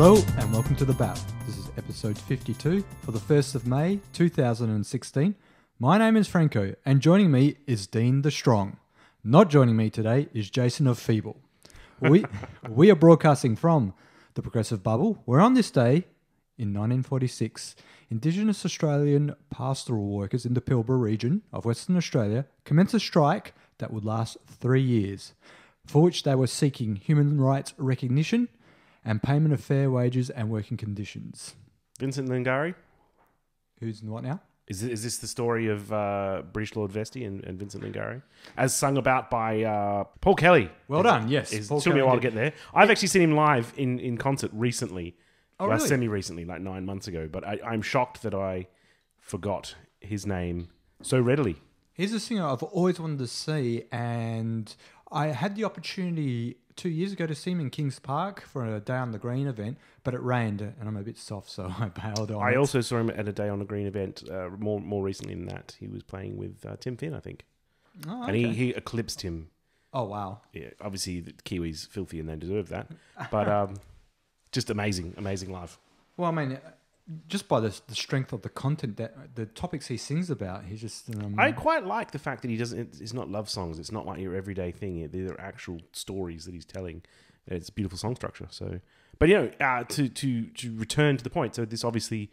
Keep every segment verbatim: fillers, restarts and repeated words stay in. Hello and welcome to The B A P. This is episode fifty-two for the first of May two thousand sixteen. My name is Franco and joining me is Dean the Strong. Not joining me today is Jason of Feeble. We, we are broadcasting from the Progressive Bubble, where on this day in nineteen forty-six, Indigenous Australian pastoral workers in the Pilbara region of Western Australia commenced a strike that would last three years, for which they were seeking human rights recognition and payment of fair wages and working conditions. Vincent Lingiari? Who's in what now? Is this, is this the story of uh, British Lord Vestey and, and Vincent Lingiari? As sung about by uh, Paul Kelly. Well done, yes. It took me a while to get there. I've actually seen him live in, in concert recently. Oh, well, really? Semi-recently, like nine months ago. But I, I'm shocked that I forgot his name so readily. He's a singer I've always wanted to see, and I had the opportunity two years ago to see him in Kings Park for a Day on the Green event, but it rained and I'm a bit soft, so I bailed on I it. also saw him at a Day on the Green event uh, more more recently than that. He was playing with uh, Tim Finn, I think. Oh, okay. And he, he eclipsed him. Oh, wow. Yeah, obviously, the Kiwis filthy and they deserve that. But um, just amazing, amazing live. Well, I mean, just by the, the strength of the content, that the topics he sings about, he's just... Um, I quite like the fact that he doesn't... It's not love songs. It's not like your everyday thing. They're actual stories that he's telling. It's a beautiful song structure. So, but, you know, uh, to, to, to return to the point, so this obviously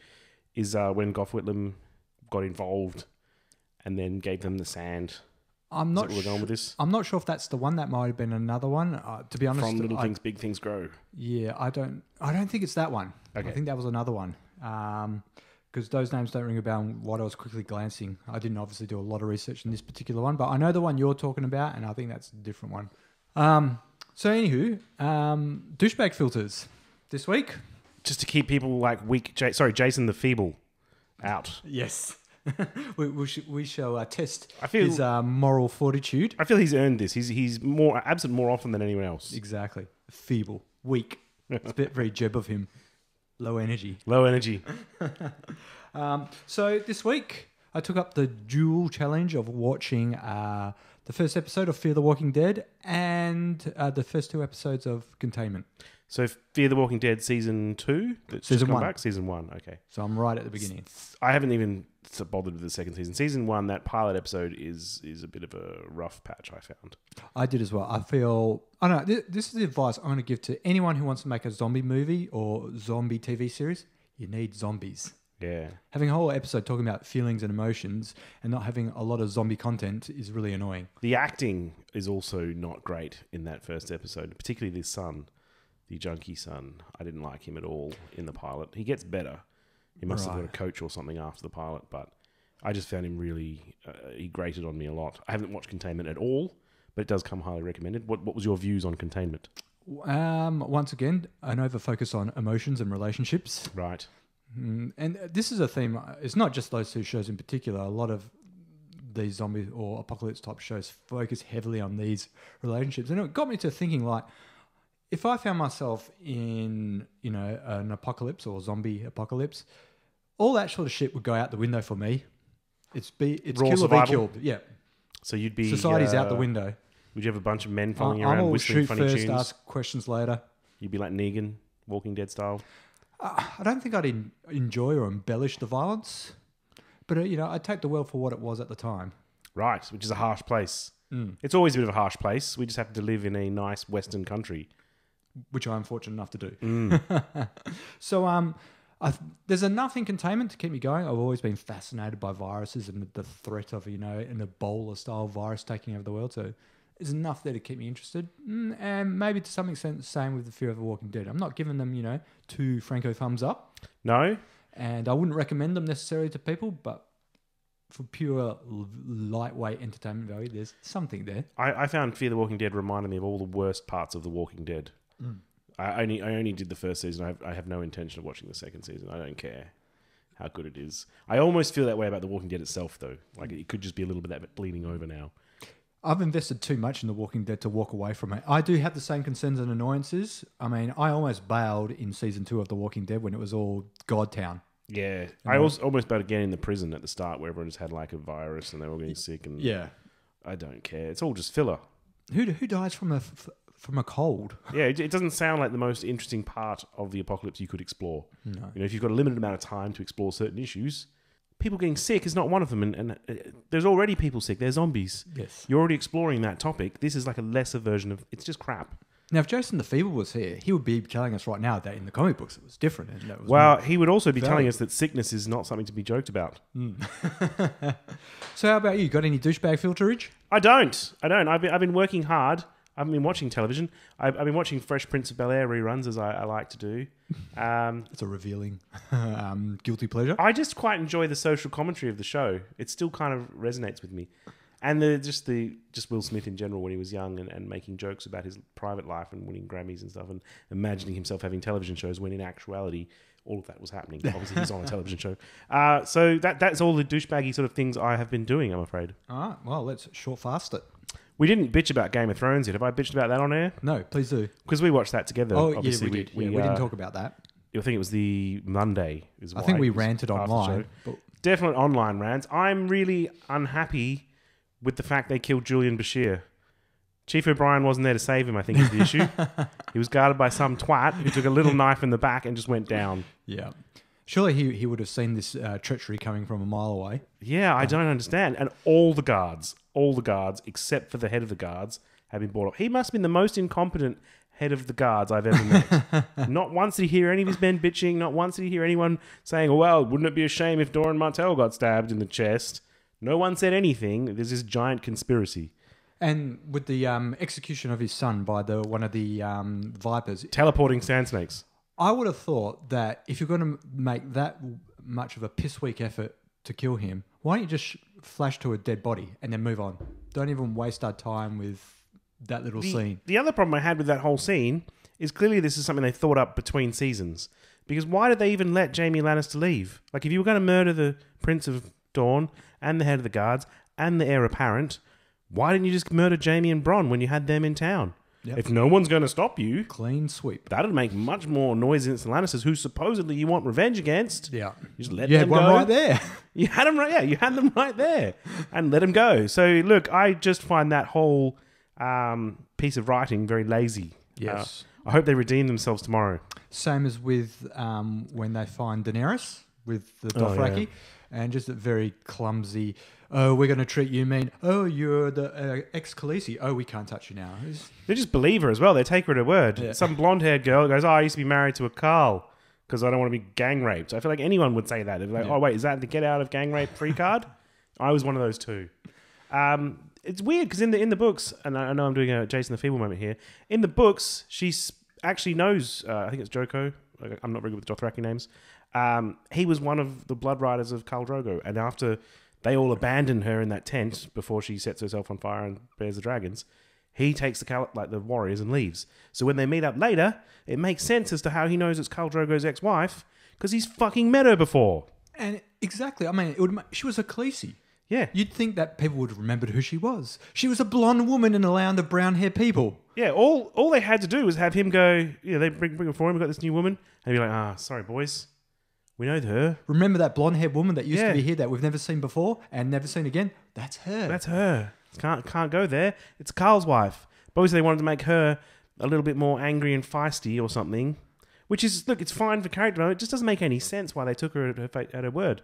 is uh, when Gough Whitlam got involved and then gave them the sand. I'm not sure. Going with this? I'm not sure if that's the one. That might have been another one. Uh, to be honest, from little I, things, big things grow. Yeah, I don't. I don't think it's that one. Okay. I think that was another one. Um, because those names don't ring a bell. And while I was quickly glancing, I didn't obviously do a lot of research in this particular one, but I know the one you're talking about, and I think that's a different one. Um. So, anywho, um, douchebag filters this week, just to keep people like weak. J- sorry, Jason the Feeble, out. Yes. we, we, sh- we shall uh, test I feel, his uh, moral fortitude. I feel he's earned this. He's he's more absent more often than anyone else. Exactly. Feeble. Weak. It's a bit very jeb of him. Low energy. Low energy. um, so this week, I took up the dual challenge of watching uh, the first episode of Fear the Walking Dead and uh, the first two episodes of Containment. So, Fear the Walking Dead season two, that's season one, back? season one. Okay, so I'm right at the beginning. I haven't even bothered with the second season. Season one, that pilot episode is is a bit of a rough patch. I found. I did as well. I feel I don't know. Th- this is the advice I'm going to give to anyone who wants to make a zombie movie or zombie T V series. You need zombies. Yeah. Having a whole episode talking about feelings and emotions and not having a lot of zombie content is really annoying. The acting is also not great in that first episode, particularly this son. The junkie son, I didn't like him at all in the pilot. He gets better. He must right. have got a coach or something after the pilot, but I just found him really, uh, he grated on me a lot. I haven't watched Containment at all, but it does come highly recommended. What What was your views on Containment? Um, once again, an over-focus on emotions and relationships. Right. Mm, and this is a theme, it's not just those two shows in particular. A lot of these zombie or apocalypse type shows focus heavily on these relationships. And it got me to thinking like, if I found myself in, you know, an apocalypse or zombie apocalypse, all that sort of shit would go out the window for me. It's be it's Raw kill survival. Or be killed. Yeah. So you'd be society's uh, out the window. Would you have a bunch of men following I'm, around I'm whistling shoot funny first, tunes? Ask questions later. You'd be like Negan, Walking Dead style. Uh, I don't think I'd in, enjoy or embellish the violence, but uh, you know, I'd take the world for what it was at the time. Right, which is a harsh place. Mm. It's always a bit of a harsh place. We just happen to live in a nice Western country. Which I'm fortunate enough to do. Mm. so um, I've, there's enough in Containment to keep me going. I've always been fascinated by viruses and the threat of, you know, an Ebola-style virus taking over the world. So there's enough there to keep me interested. And maybe to some extent the same with the Fear of the Walking Dead. I'm not giving them, you know, two Franco thumbs up. No. And I wouldn't recommend them necessarily to people, but for pure lightweight entertainment value, there's something there. I, I found Fear the Walking Dead reminded me of all the worst parts of The Walking Dead. Mm. I only I only did the first season. I have, I have no intention of watching the second season. I don't care how good it is. I almost feel that way about The Walking Dead itself, though. Like it could just be a little bit of that bleeding over now. I've invested too much in The Walking Dead to walk away from it. I do have the same concerns and annoyances. I mean, I almost bailed in season two of The Walking Dead when it was all Godtown. Yeah, and I was almost bailed again in the prison at the start, where everyone just had like a virus and they were getting sick. And yeah, I don't care. It's all just filler. Who who dies from a f- from a cold. Yeah, it, it doesn't sound like the most interesting part of the apocalypse you could explore. No. You know, if you've got a limited amount of time to explore certain issues, people getting sick is not one of them. And, and uh, there's already people sick. They're zombies. Yes. You're already exploring that topic. This is like a lesser version of... It's just crap. Now, if Jason the Feeble was here, he would be telling us right now that in the comic books it was different. And that was well, he would also be valuable. telling us that sickness is not something to be joked about. Mm. So how about you? Got any douchebag filterage? I don't. I don't. I've been, I've been working hard. I've been watching television. I've, I've been watching Fresh Prince of Bel-Air reruns, as I, I like to do. Um, it's a revealing um, guilty pleasure. I just quite enjoy the social commentary of the show. It still kind of resonates with me. And the, just the just Will Smith in general when he was young and, and making jokes about his private life and winning Grammys and stuff and imagining himself having television shows when in actuality all of that was happening. Obviously, he's on a television show. Uh, so that that's all the douchebaggy sort of things I have been doing, I'm afraid. All right. Well, let's short fast it. We didn't bitch about Game of Thrones yet. Have I bitched about that on air? No, please do. Because we watched that together. Oh, obviously. yeah, we did. We, yeah, we, we uh, didn't talk about that. I think it was the Monday. Is I think we ranted online. But... Definitely online rants. I'm really unhappy with the fact they killed Julian Bashir. Chief O'Brien wasn't there to save him, I think is the issue. He was guarded by some twat who took a little knife in the back and just went down. Yeah. Surely he, he would have seen this uh, treachery coming from a mile away. Yeah, I um, don't understand. And all the guards, all the guards, except for the head of the guards, have been brought up. He must have been the most incompetent head of the guards I've ever met. Not once did he hear any of his men bitching. Not once did he hear anyone saying, well, wouldn't it be a shame if Doran Martell got stabbed in the chest? No one said anything. There's this giant conspiracy. And with the um, execution of his son by the one of the um, Vipers... Teleporting sand snakes. I would have thought that if you're going to make that much of a piss-weak effort to kill him, why don't you just sh flash to a dead body and then move on? Don't even waste our time with that little the, scene. The other problem I had with that whole scene is clearly this is something they thought up between seasons. Because why did they even let Jaime Lannister leave? Like, if you were going to murder the Prince of... Dawn and the head of the guards and the heir apparent, why didn't you just murder Jaime and Bronn when you had them in town? Yep. If no one's going to stop you... Clean sweep. That'd make much more noise against the Lannisters, who supposedly you want revenge against. Yeah. You just let you them go. You had one right there. You had them right there. Yeah, you had them right there. And let them go. So, look, I just find that whole um, piece of writing very lazy. Yes. Uh, I hope they redeem themselves tomorrow. Same as with um, when they find Daenerys with the Dothraki. Oh, yeah. And just a very clumsy, oh, we're going to treat you mean. Oh, you're the uh, ex-Khaleesi. Oh, we can't touch you now. It's... They just believe her as well. They take her at her word. Yeah. Some blonde-haired girl goes, oh, I used to be married to a Carl because I don't want to be gang raped. I feel like anyone would say that. They'd be like, yeah. oh, wait, is that the get out of gang rape free card? I was one of those two. Um, it's weird because in the, in the books, and I know I'm doing a Jason the Feeble moment here, in the books, she actually knows, uh, I think it's Joko. I'm not very good with Dothraki names. Um, he was one of the blood riders of Khal Drogo, and after they all abandon her in that tent before she sets herself on fire and bears the dragons, he takes the like the warriors and leaves. So when they meet up later, it makes sense as to how he knows it's Khal Drogo's ex-wife because he's fucking met her before. And exactly, I mean, it would, she was a Khaleesi. Yeah, you'd think that people would have remembered who she was. She was a blonde woman in a land of brown-haired people. Yeah, all all they had to do was have him go. You know, they bring bring her for him. We got this new woman, and he'd be like, ah, oh, sorry, boys. We know her. Remember that blonde-haired woman that used yeah. to be here that we've never seen before and never seen again? That's her. That's her. Can't, can't go there. It's Carl's wife. But obviously they wanted to make her a little bit more angry and feisty or something, which is, look, it's fine for character. It just doesn't make any sense why they took her at her, at her word.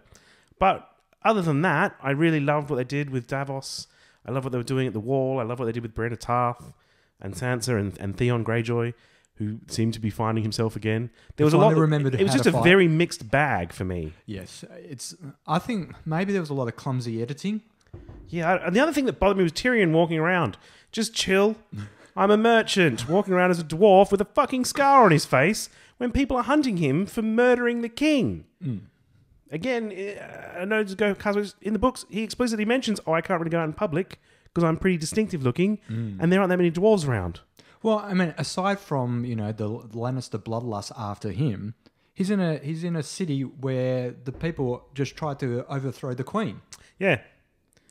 But other than that, I really loved what they did with Davos. I love what they were doing at the Wall. I love what they did with Brienne of Tarth and Sansa and, and Theon Greyjoy, who seemed to be finding himself again. There was a lot. It was just a very mixed bag for me. Yes, it's. I think maybe there was a lot of clumsy editing. Yeah, and the other thing that bothered me was Tyrion walking around, just chill. I'm a merchant walking around as a dwarf with a fucking scar on his face when people are hunting him for murdering the king. Mm. Again, I know just go in the books. He explicitly mentions, "Oh, I can't really go out in public because I'm pretty distinctive looking, mm. and there aren't that many dwarves around." Well, I mean, aside from, you know, the Lannister bloodlust after him, he's in a he's in a city where the people just tried to overthrow the queen. Yeah,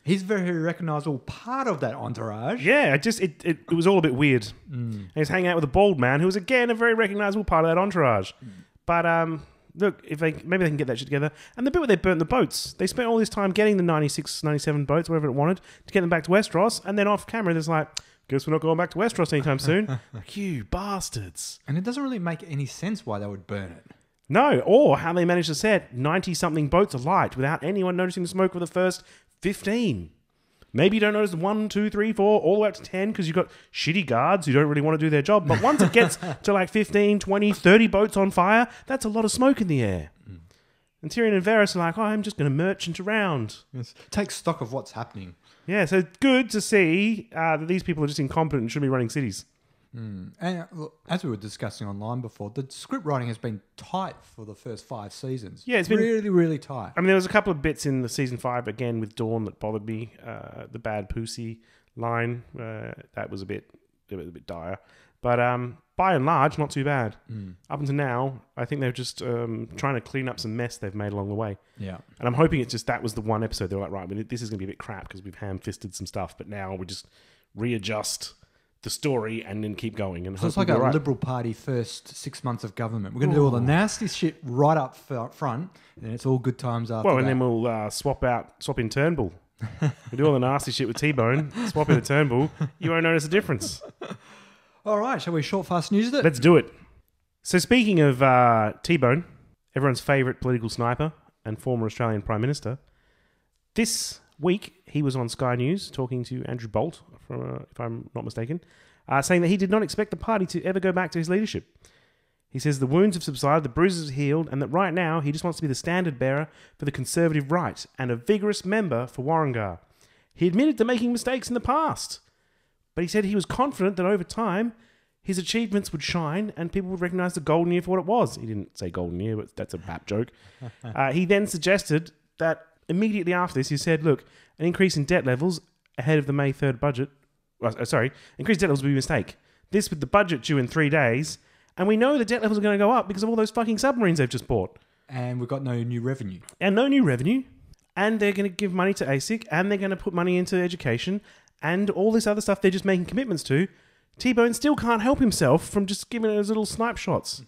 he's very recognisable part of that entourage. Yeah, it just it it, it was all a bit weird. Mm. He's hanging out with a bald man who was again a very recognisable part of that entourage. Mm. But um, look, if they maybe they can get that shit together. And the bit where they burnt the boats, they spent all this time getting the ninety-six, ninety-seven boats, whatever it wanted, to get them back to Westeros, and then off camera, there's like, Guess we're not going back to Westeros anytime soon. You bastards. And it doesn't really make any sense why they would burn it. No, or how they managed to set ninety-something boats alight without anyone noticing the smoke for the first fifteen. Maybe you don't notice one, two, three, four, all the way up to ten because you've got shitty guards who don't really want to do their job. But once it gets to like fifteen, twenty, thirty boats on fire, that's a lot of smoke in the air. Mm. And Tyrion and Varys are like, oh, I'm just going to merchant around. Yes. Take stock of what's happening. Yeah, so good to see uh, that these people are just incompetent and shouldn't be running cities. Mm. And look, as we were discussing online before, the script writing has been tight for the first five seasons. Yeah, it's been really, really tight. I mean, there was a couple of bits in the season five again with Dawn that bothered me. Uh, the bad pussy line uh, that was a bit, it was a bit dire. But um, by and large, not too bad. Mm. Up until now, I think they're just um, trying to clean up some mess they've made along the way. Yeah, and I'm hoping it's just that was the one episode they're like, right, we, this is going to be a bit crap because we've ham-fisted some stuff, but now we just readjust the story and then keep going. And so it's like a right. Liberal Party first six months of government. We're going to do all the nasty shit right up front, and then it's all good times after. Well, and that. then we'll uh, swap out, swap in Turnbull. We do all the nasty shit with T-Bone, swap in a Turnbull. You won't notice a difference. All right, shall we short, fast news it? Let's do it. So speaking of uh, T-Bone, everyone's favourite political sniper and former Australian Prime Minister, this week he was on Sky News talking to Andrew Bolt, from, uh, if I'm not mistaken, uh, saying that he did not expect the party to ever go back to his leadership. He says the wounds have subsided, the bruises have healed, and that right now he just wants to be the standard bearer for the conservative right and a vigorous member for Warrangar. He admitted to making mistakes in the past, but he said he was confident that over time, his achievements would shine and people would recognise the golden year for what it was. He didn't say golden year, but that's a B A P joke. Uh, he then suggested that immediately after this, he said, look, an increase in debt levels ahead of the May third budget. Well, sorry, increased debt levels would be a mistake. This with the budget due in three days. And we know the debt levels are going to go up because of all those fucking submarines they've just bought. And we've got no new revenue. And no new revenue. And they're going to give money to ASIC. And they're going to put money into education. And all this other stuff they're just making commitments to. T-Bone still can't help himself from just giving it those little snipe shots.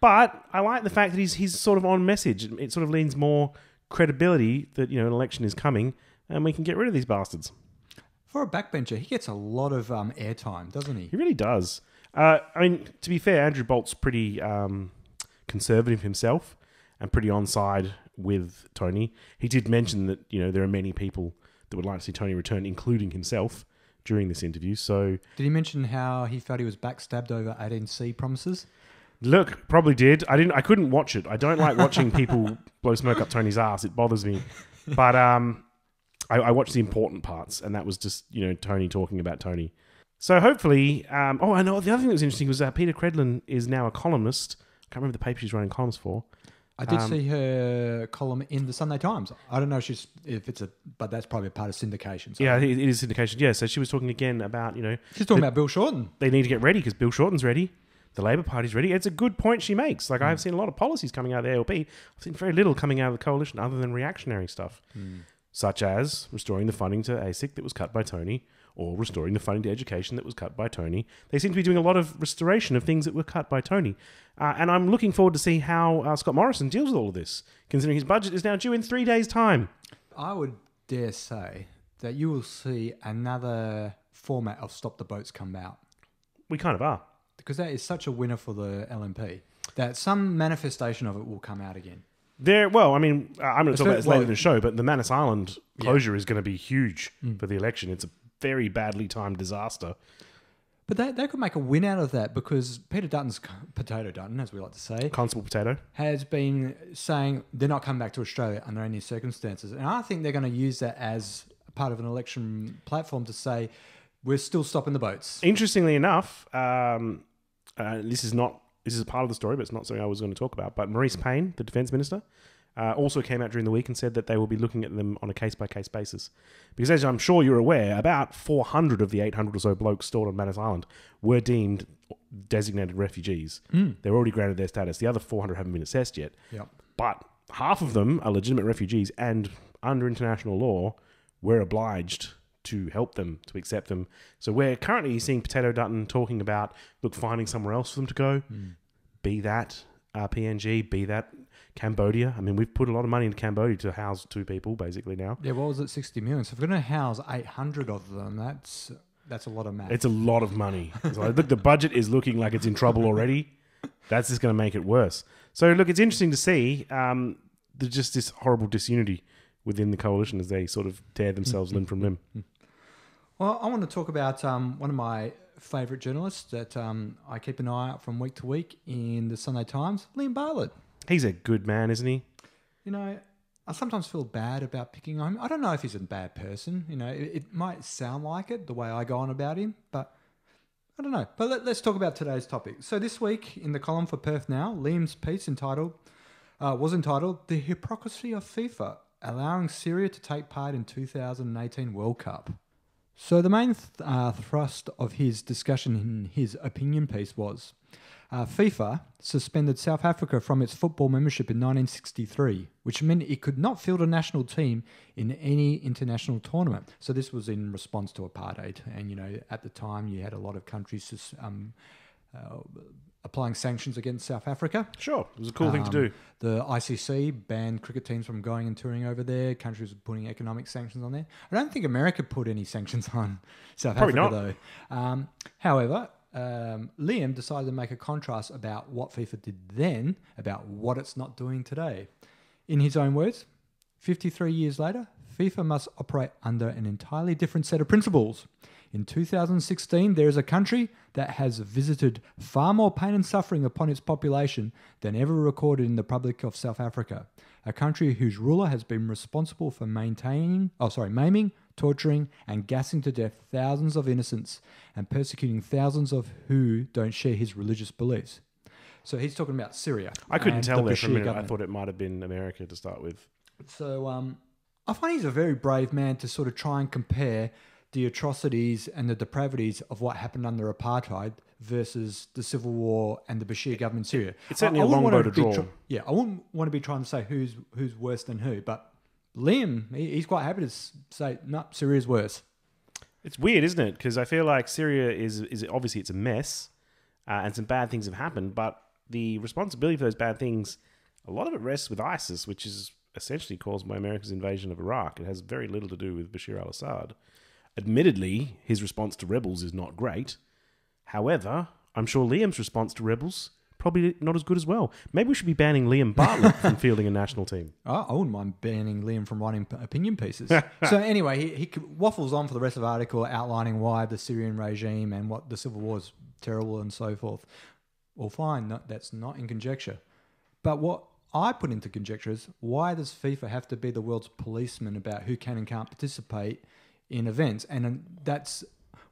But I like the fact that he's he's sort of on message. It sort of leans more credibility that, you know, an election is coming and we can get rid of these bastards. For a backbencher, he gets a lot of um, airtime, doesn't he? He really does. Uh, I mean, to be fair, Andrew Bolt's pretty um, conservative himself and pretty on side with Tony. He did mention that, you know, there are many people that would like to see Tony return, including himself, during this interview. So, did he mention how he felt he was backstabbed over eighteen C promises? Look, probably did. I didn't. I couldn't watch it. I don't like watching people blow smoke up Tony's ass. It bothers me. But um, I, I watched the important parts, and that was just, you know, Tony talking about Tony. So hopefully, um, oh, I know the other thing that was interesting was that uh, Peter Credlin is now a columnist. I can't remember the paper she's writing columns for. I did um, see her column in the Sunday Times. I don't know if, she's, if it's a... But that's probably a part of syndication. So yeah, it is syndication. Yeah, so she was talking again about, you know... She's talking the, about Bill Shorten. They need to get ready because Bill Shorten's ready. The Labour Party's ready. It's a good point she makes. Like, mm. I've seen a lot of policies coming out of the A L P. I've seen very little coming out of the coalition other than reactionary stuff, mm. such as restoring the funding to ASIC that was cut by Tony, or restoring the funding to education that was cut by Tony. They seem to be doing a lot of restoration of things that were cut by Tony. Uh, and I'm looking forward to see how uh, Scott Morrison deals with all of this, considering his budget is now due in three days' time. I would dare say that you will see another format of Stop the Boats come out. We kind of are. Because that is such a winner for the L N P, that some manifestation of it will come out again. There, well, I mean, I'm going to talk about this later in the show, but the Manus Island closure yeah. is going to be huge mm. for the election. It's a very badly timed disaster. But they, they could make a win out of that because Peter Dutton's, Potato Dutton, as we like to say. Constable Potato. Has been saying they're not coming back to Australia under any circumstances. And I think they're going to use that as part of an election platform to say, we're still stopping the boats. Interestingly enough, um, uh, this is not, this is a part of the story, but it's not something I was going to talk about. But Maurice Payne, the Defence Minister, Uh, also came out during the week and said that they will be looking at them on a case-by-case basis. Because as I'm sure you're aware, about four hundred of the eight hundred or so blokes stored on Manus Island were deemed designated refugees. Mm. They're already granted their status. The other four hundred haven't been assessed yet. Yep. But half of them are legitimate refugees and under international law, we're obliged to help them, to accept them. So we're currently seeing Potato Dutton talking about, look, finding somewhere else for them to go, mm. be that uh, P N G, be that Cambodia. I mean, we've put a lot of money into Cambodia to house two people, basically, now. Yeah, what was it, sixty million? So if we're going to house eight hundred of them, that's That's a lot of money. It's a lot of money. It's like, look, the budget is looking like it's in trouble already. That's just going to make it worse. So, look, it's interesting to see um, the, just this horrible disunity within the coalition as they sort of tear themselves limb from limb. Well, I want to talk about um, one of my favourite journalists that um, I keep an eye out from week to week in the Sunday Times, Liam Bartlett. He's a good man, isn't he? You know, I sometimes feel bad about picking on him. I don't know if he's a bad person. You know, it, it might sound like it, the way I go on about him, but I don't know. But let, let's talk about today's topic. So this week in the column for Perth Now, Liam's piece entitled, uh, was entitled, The Hypocrisy of FIFA, Allowing Syria to Take Part in two thousand eighteen World Cup. So the main th- uh, thrust of his discussion in his opinion piece was, Uh, FIFA suspended South Africa from its football membership in nineteen sixty-three, which meant it could not field a national team in any international tournament. So this was in response to apartheid. And, you know, at the time you had a lot of countries um, uh, applying sanctions against South Africa. Sure. It was a cool um, thing to do. The I C C banned cricket teams from going and touring over there. Countries were putting economic sanctions on there. I don't think America put any sanctions on South Probably Africa, not. though. Um, however... Um, Liam decided to make a contrast about what FIFA did then, about what it's not doing today. In his own words, fifty-three years later, FIFA must operate under an entirely different set of principles. In two thousand sixteen, there is a country that has visited far more pain and suffering upon its population than ever recorded in the Republic of South Africa, a country whose ruler has been responsible for maintaining, oh sorry, maiming, torturing and gassing to death thousands of innocents and persecuting thousands of who don't share his religious beliefs. So he's talking about Syria. I couldn't tell there for a minute. Government. I thought it might have been America to start with. So um, I find he's a very brave man to sort of try and compare the atrocities and the depravities of what happened under apartheid versus the civil war and the Bashir government in Syria. It's certainly I, I a long bow to draw. Tra- yeah, I wouldn't want to be trying to say who's who's worse than who, but Liam, he's quite happy to say, no, Syria's worse. It's weird, isn't it? Because I feel like Syria is, is obviously it's a mess uh, and some bad things have happened, but the responsibility for those bad things, a lot of it rests with ISIS, which is essentially caused by America's invasion of Iraq. It has very little to do with Bashar al-Assad. Admittedly, his response to rebels is not great. However, I'm sure Liam's response to rebels probably not as good as well. Maybe we should be banning Liam Bartlett from fielding a national team. Oh, I wouldn't mind banning Liam from writing opinion pieces. So anyway, he, he waffles on for the rest of the article outlining why the Syrian regime and what the civil war is terrible and so forth. Well, fine, no, that's not in conjecture. But what I put into conjecture is, why does FIFA have to be the world's policeman about who can and can't participate in events? And that's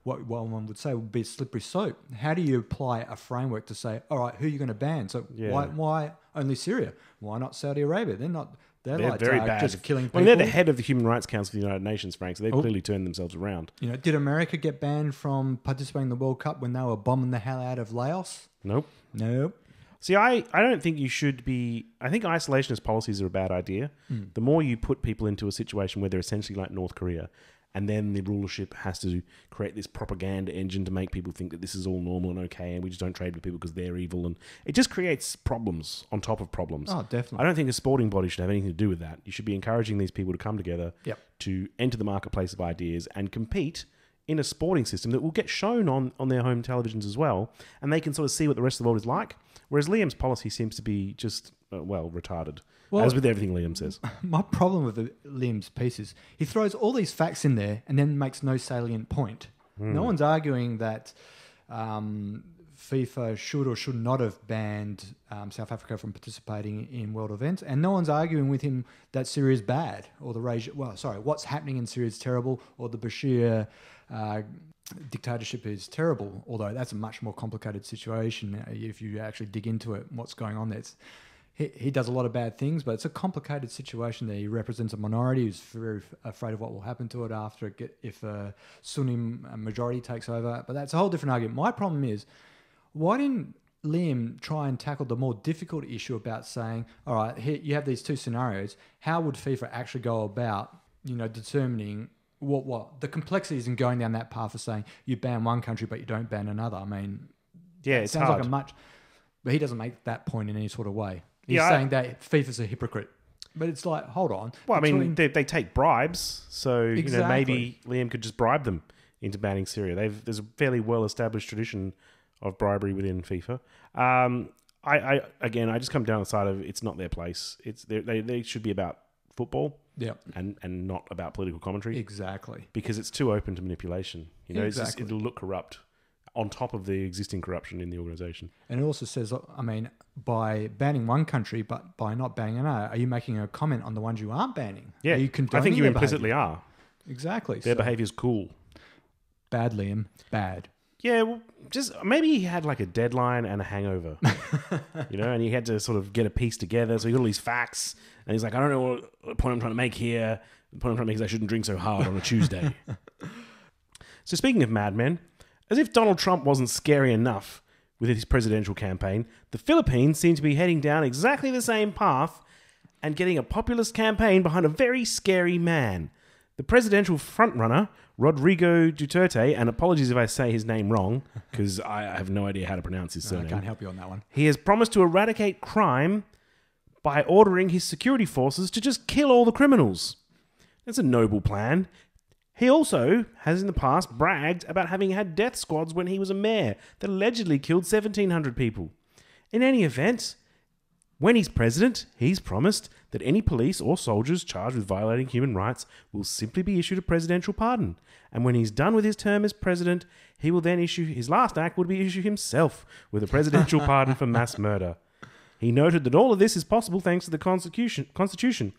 what one would say would be a slippery slope. How do you apply a framework to say, all right, who are you going to ban? So yeah. why why only Syria? Why not Saudi Arabia? They're not. They're, they're like very bad. Just killing people. Well, they're the head of the Human Rights Council of the United Nations, Frank. So they've oh. clearly turned themselves around. You know, did America get banned from participating in the World Cup when they were bombing the hell out of Laos? Nope. Nope. See, I, I don't think you should be... I think isolationist policies are a bad idea. Mm. The more you put people into a situation where they're essentially like North Korea, and then the rulership has to create this propaganda engine to make people think that this is all normal and okay, and we just don't trade with people because they're evil. And it just creates problems on top of problems. Oh, definitely. I don't think a sporting body should have anything to do with that. You should be encouraging these people to come together, yep, to enter the marketplace of ideas and compete in a sporting system that will get shown on, on their home televisions as well, and they can sort of see what the rest of the world is like. Whereas Liam's policy seems to be just, uh, well, retarded. Well, as with everything Liam says. My problem with the, Liam's piece is he throws all these facts in there and then makes no salient point. Mm. No one's arguing that um, FIFA should or should not have banned um, South Africa from participating in world events. And no one's arguing with him that Syria is bad or the regime. Well, sorry, what's happening in Syria is terrible, or the Bashir uh, dictatorship is terrible. Although that's a much more complicated situation if you actually dig into it, what's going on there. It's, He, he does a lot of bad things, but it's a complicated situation that he represents a minority who's very afraid of what will happen to it after it get, if a Sunni majority takes over. But that's a whole different argument. My problem is, why didn't Liam try and tackle the more difficult issue about saying, all right, here, you have these two scenarios. How would FIFA actually go about, you know, determining what, what the complexities in going down that path of saying you ban one country but you don't ban another? I mean, yeah, it sounds hard. like a much, but he doesn't make that point in any sort of way. He's yeah, saying that FIFA's a hypocrite. But it's like, hold on. Well, I mean, between... they, they take bribes. So, exactly. You know, maybe Liam could just bribe them into banning Syria. They've, there's a fairly well-established tradition of bribery within FIFA. Um, I, I again, I just come down the side of it's not their place. It's they they should be about football, yeah, and and not about political commentary. Exactly, because it's too open to manipulation. You know, exactly. It's just, it'll look corrupt on top of the existing corruption in the organisation. And it also says, I mean, by banning one country, but by not banning another, are you making a comment on the ones you aren't banning? Yeah, are you condoning I think you implicitly behavior? Are. Exactly. Their so. behaviour is cool. Bad, Liam. Bad. Yeah, well, just maybe he had like a deadline and a hangover, you know, and he had to sort of get a piece together. So he got all these facts, and he's like, I don't know what point I'm trying to make here. The point I'm trying to make is I shouldn't drink so hard on a Tuesday. So speaking of Mad Men, as if Donald Trump wasn't scary enough with his presidential campaign, the Philippines seem to be heading down exactly the same path and getting a populist campaign behind a very scary man. The presidential frontrunner, Rodrigo Duterte, and apologies if I say his name wrong, because I have no idea how to pronounce his surname. I can't help you on that one. He has promised to eradicate crime by ordering his security forces to just kill all the criminals. That's a noble plan. He also has in the past bragged about having had death squads when he was a mayor that allegedly killed seventeen hundred people. In any event, when he's president, he's promised that any police or soldiers charged with violating human rights will simply be issued a presidential pardon. And when he's done with his term as president, he will then issue... His last act would be issue himself with a presidential pardon for mass murder. He noted that all of this is possible thanks to the Constitution. Constitution.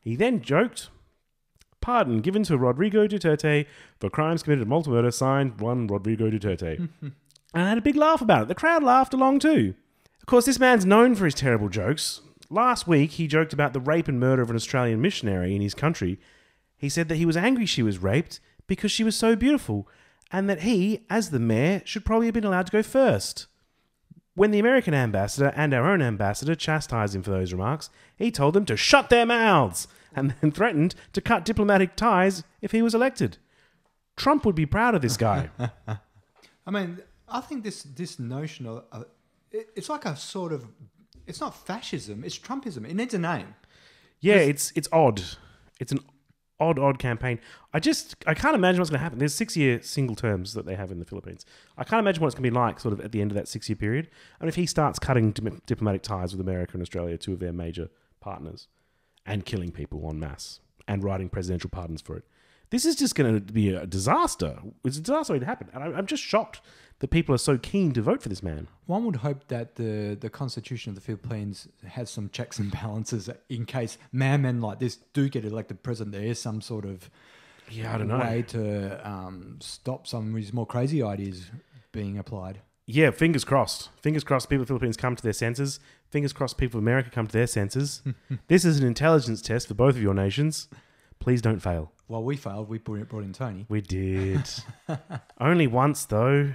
He then joked... Pardon given to Rodrigo Duterte for crimes committed at multiple murder, signed one Rodrigo Duterte. And I had a big laugh about it. The crowd laughed along too. Of course, this man's known for his terrible jokes. Last week, he joked about the rape and murder of an Australian missionary in his country. He said that he was angry she was raped because she was so beautiful and that he, as the mayor, should probably have been allowed to go first. When the American ambassador and our own ambassador chastised him for those remarks, he told them to shut their mouths and then threatened to cut diplomatic ties if he was elected. Trump would be proud of this guy. I mean, I think this this notion of... Uh, it, it's like a sort of... It's not fascism, it's Trumpism. It needs a name. Yeah, it's it's odd. It's an odd, odd campaign. I just... I can't imagine what's going to happen. There's six-year single terms that they have in the Philippines. I can't imagine what it's going to be like sort of at the end of that six-year period. I mean, if he starts cutting dip diplomatic ties with America and Australia, two of their major partners... and killing people en masse, and writing presidential pardons for it. This is just going to be a disaster. It's a disaster to happen. And I'm just shocked that people are so keen to vote for this man. One would hope that the, the Constitution of the Philippines has some checks and balances in case madmen like this do get elected president. There is some sort of yeah, I don't know. way to um, stop some of these more crazy ideas being applied. Yeah, fingers crossed. Fingers crossed people of the Philippines come to their senses. Fingers crossed people of America come to their senses. This is an intelligence test for both of your nations. Please don't fail. Well, we failed. We brought in Tony. We did. Only once, though.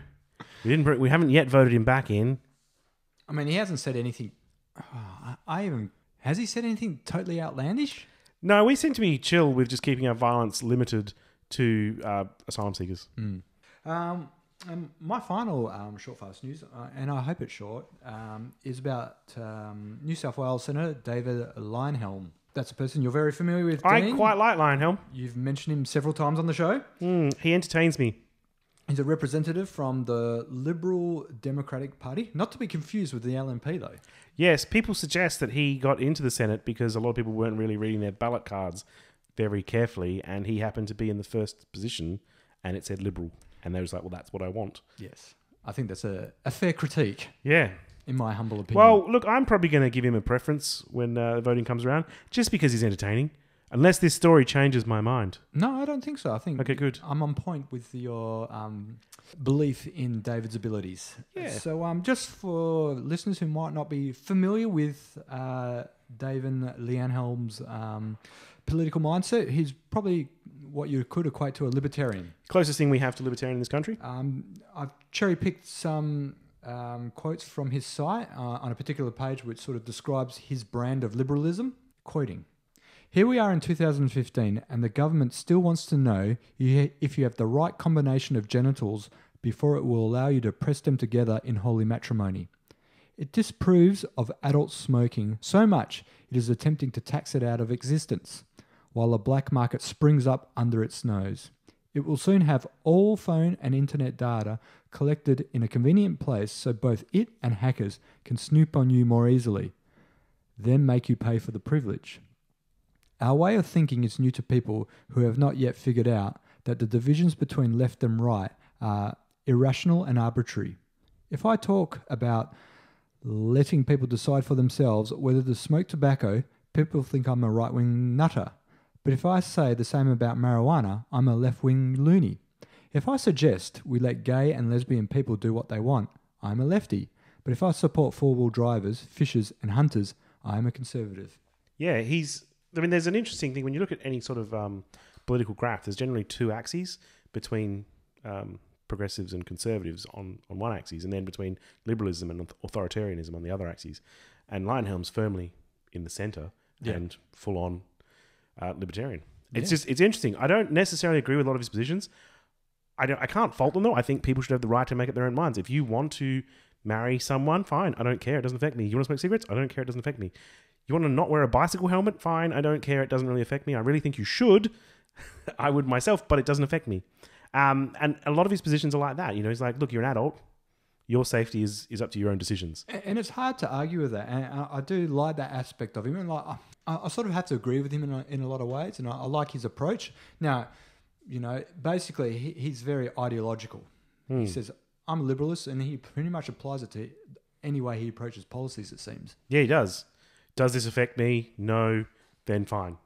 We didn't. Bring, we haven't yet voted him back in. I mean, he hasn't said anything. Oh, I, I even... Has he said anything totally outlandish? No, we seem to be chill with just keeping our violence limited to uh, asylum seekers. Mm. Um... Um, my final um, short fast news, uh, and I hope it's short, um, is about um, New South Wales Senator David Leyonhjelm. That's a person you're very familiar with, Dean. I quite like Leyonhjelm. You've mentioned him several times on the show. Mm, he entertains me. He's a representative from the Liberal Democratic Party. Not to be confused with the L N P, though. Yes, people suggest that he got into the Senate because a lot of people weren't really reading their ballot cards very carefully, and he happened to be in the first position, and it said Liberal. And they was like, well, that's what I want. Yes. I think that's a, a fair critique. Yeah. In my humble opinion. Well, look, I'm probably going to give him a preference when uh, voting comes around, just because he's entertaining. Unless this story changes my mind. No, I don't think so. I think okay, good. I'm on point with your um, belief in David's abilities. Yeah. So um, just for listeners who might not be familiar with uh, David Leyonhjelm's um, political mindset, he's probably... what you could equate to a libertarian. Closest thing we have to libertarian in this country. Um, I've cherry-picked some um, quotes from his site uh, on a particular page which sort of describes his brand of liberalism. Quoting, "Here we are in two thousand fifteen and the government still wants to know if you have the right combination of genitals before it will allow you to press them together in holy matrimony. It disproves of adult smoking so much it is attempting to tax it out of existence, while a black market springs up under its nose. It will soon have all phone and internet data collected in a convenient place so both it and hackers can snoop on you more easily, then make you pay for the privilege. Our way of thinking is new to people who have not yet figured out that the divisions between left and right are irrational and arbitrary. If I talk about letting people decide for themselves whether to smoke tobacco, people think I'm a right-wing nutter. But if I say the same about marijuana, I'm a left-wing loony. If I suggest we let gay and lesbian people do what they want, I'm a lefty. But if I support four-wheel drivers, fishers and hunters, I'm a conservative. Yeah, he's... I mean, there's an interesting thing. When you look at any sort of um, political graph, there's generally two axes between um, progressives and conservatives on, on one axis, and then between liberalism and authoritarianism on the other axis. And Leyonhjelm's firmly in the centre yeah. and full-on uh, libertarian. It's yeah. just it's interesting. I don't necessarily agree with a lot of his positions. I don't. I can't fault them, though. I think people should have the right to make up their own minds. If you want to marry someone, fine. I don't care. It doesn't affect me. You want to smoke cigarettes? I don't care. It doesn't affect me. You want to not wear a bicycle helmet? Fine, I don't care. It doesn't really affect me. I really think you should. I would myself, but it doesn't affect me. Um, and a lot of his positions are like that. You know, he's like, look, you're an adult. Your safety is, is up to your own decisions. And it's hard to argue with that. And I, I do like that aspect of him. And like, I, I sort of have to agree with him in a, in a lot of ways. And I, I like his approach. Now, you know, basically he, he's very ideological. Hmm. He says, I'm a liberalist. And he pretty much applies it to any way he approaches policies, it seems. Yeah, he does. Does this affect me? No. Then fine.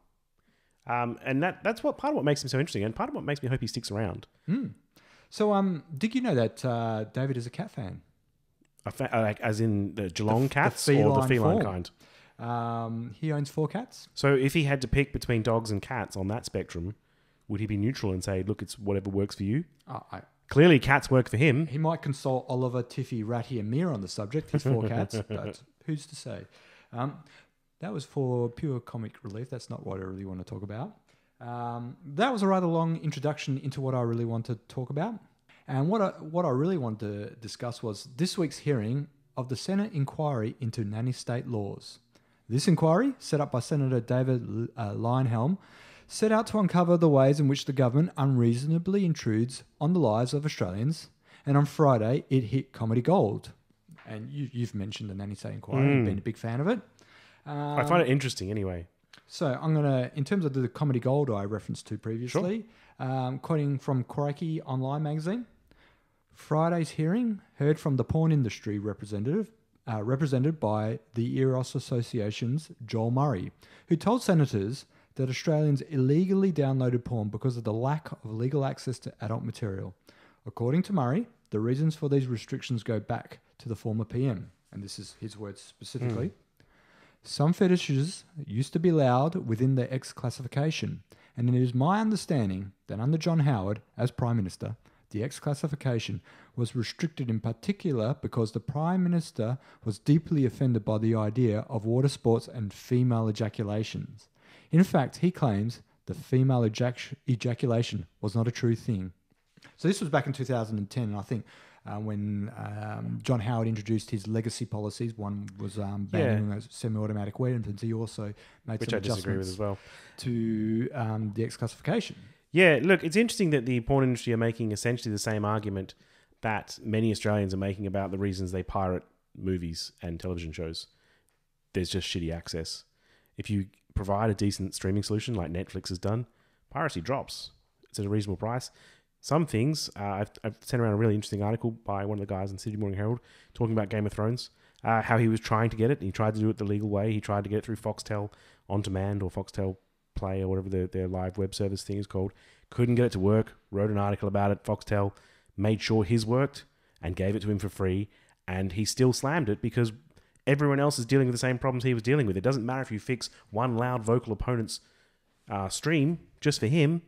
Um, and that that's what part of what makes him so interesting, and part of what makes me hope he sticks around. Mm. So um, did you know that uh, David is a cat fan? A fa like, as in the Geelong the, cats the or the feline form. kind? Um, he owns four cats. So if he had to pick between dogs and cats on that spectrum, would he be neutral and say, look, it's whatever works for you? Uh, I, Clearly cats work for him. He might consult Oliver, Tiffy, Ratty and Mir on the subject. He's four cats, but who's to say? Um, that was for pure comic relief. That's not what I really want to talk about. Um, that was a rather long introduction into what I really want to talk about. And what I, what I really wanted to discuss was this week's hearing of the Senate inquiry into nanny state laws. This inquiry, set up by Senator David uh, Leyonhjelm, set out to uncover the ways in which the government unreasonably intrudes on the lives of Australians. And on Friday, it hit comedy gold. And you, you've mentioned the nanny state inquiry. Mm. You've been a big fan of it. Um, I find it interesting anyway. So I'm going to, in terms of the comedy gold I referenced to previously, sure. um, quoting from Crikey Online magazine, Friday's hearing heard from the porn industry representative, uh, represented by the Eros Association's Joel Murray, who told senators that Australians illegally downloaded porn because of the lack of legal access to adult material. According to Murray, the reasons for these restrictions go back to the former P M, and this is his words specifically. Mm. Some fetishes used to be allowed within the X classification, and it is my understanding that under John Howard, as Prime Minister, the X classification was restricted in particular because the Prime Minister was deeply offended by the idea of water sports and female ejaculations. In fact, he claims the female ejac ejaculation was not a true thing. So this was back in two thousand ten, and I think uh, when um, John Howard introduced his legacy policies, one was um, banning yeah. those semi-automatic weapons. He also made Which some I disagree adjustments with as well. to um, the X classification. Yeah, look, it's interesting that the porn industry are making essentially the same argument that many Australians are making about the reasons they pirate movies and television shows. There's just shitty access. If you provide a decent streaming solution like Netflix has done, piracy drops. It's at a reasonable price. Some things, uh, I've, I've sent around a really interesting article by one of the guys in Sydney Morning Herald talking about Game of Thrones, uh, how he was trying to get it. He tried to do it the legal way. He tried to get it through Foxtel On Demand or Foxtel Play or whatever their, their live web service thing is called. Couldn't get it to work. Wrote an article about it. Foxtel made sure his worked and gave it to him for free. And he still slammed it because everyone else is dealing with the same problems he was dealing with. It doesn't matter if you fix one loud vocal opponent's uh, stream just for him.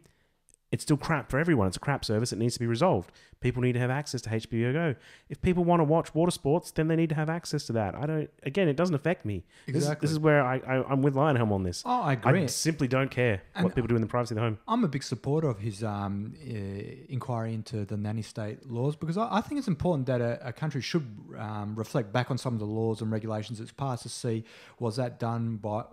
It's still crap for everyone. It's a crap service. It needs to be resolved. People need to have access to H B O Go. If people want to watch water sports, then they need to have access to that. I don't. Again, it doesn't affect me. Exactly. This, this is where I, I, I'm with Leyonhjelm on this. Oh, I agree. I simply don't care and what people do in the privacy of the home. I'm a big supporter of his um, uh, inquiry into the nanny state laws because I, I think it's important that a, a country should um, reflect back on some of the laws and regulations it's passed to see was that done by...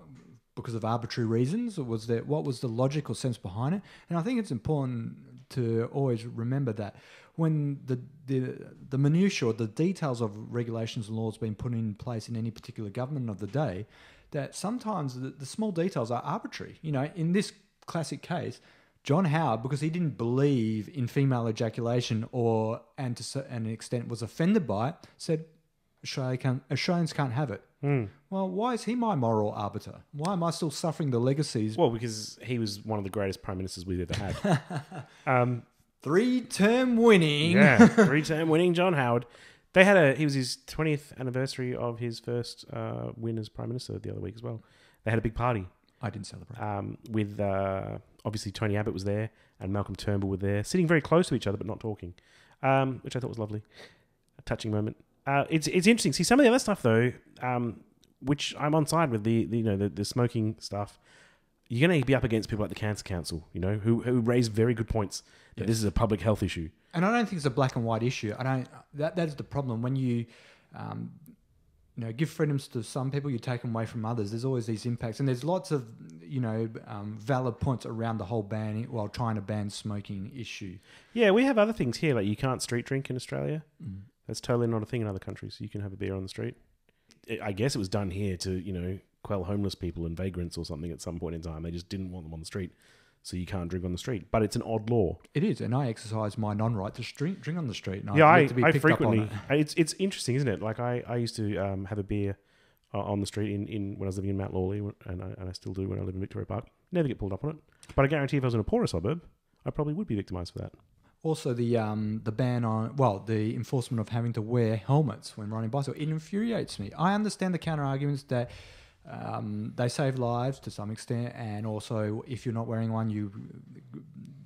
because of arbitrary reasons, or was there, what was the logical sense behind it? And I think it's important to always remember that. When the the, the minutiae, the details of regulations and laws being put in place in any particular government of the day, that sometimes the, the small details are arbitrary. You know, in this classic case, John Howard, because he didn't believe in female ejaculation or, and to an extent was offended by it, said, Australia can't, Australians can't have it. Mm. Well, why is he my moral arbiter? Why am I still suffering the legacies? Well, because he was one of the greatest prime ministers we've ever had. um, three-term winning. Yeah, three-term winning John Howard. They had a, he was his twentieth anniversary of his first uh, win as prime minister the other week as well. They had a big party. I didn't celebrate. Um, with, uh, obviously, Tony Abbott was there and Malcolm Turnbull were there, sitting very close to each other but not talking, um, which I thought was lovely. A touching moment. Uh, it's it's interesting. See, some of the other stuff though, um, which I'm on side with the, the you know the, the smoking stuff. You're going to be up against people like the Cancer Council, you know, who who raise very good points that yes. this is a public health issue. And I don't think it's a black and white issue. I don't. That that is the problem when you, um, you know, give freedoms to some people, you take them away from others. There's always these impacts, and there's lots of you know um, valid points around the whole banning while trying to ban smoking issue. Yeah, we have other things here like you can't street drink in Australia. Mm. That's totally not a thing in other countries. You can have a beer on the street. I guess it was done here to, you know, quell homeless people and vagrants or something at some point in time. They just didn't want them on the street, so you can't drink on the street. But it's an odd law. It is, and I exercise my non-right to drink, drink on the street. And yeah, I, I, to be I frequently... It. It's, it's interesting, isn't it? Like, I, I used to um, have a beer uh, on the street in, in when I was living in Mount Lawley, and I, and I still do when I live in Victoria Park. Never get pulled up on it. But I guarantee if I was in a poorer suburb, I probably would be victimised for that. Also, the um, the ban on, well, the enforcement of having to wear helmets when riding bicycle, it infuriates me. I understand the counter-arguments that um, they save lives to some extent, and also if you're not wearing one, you,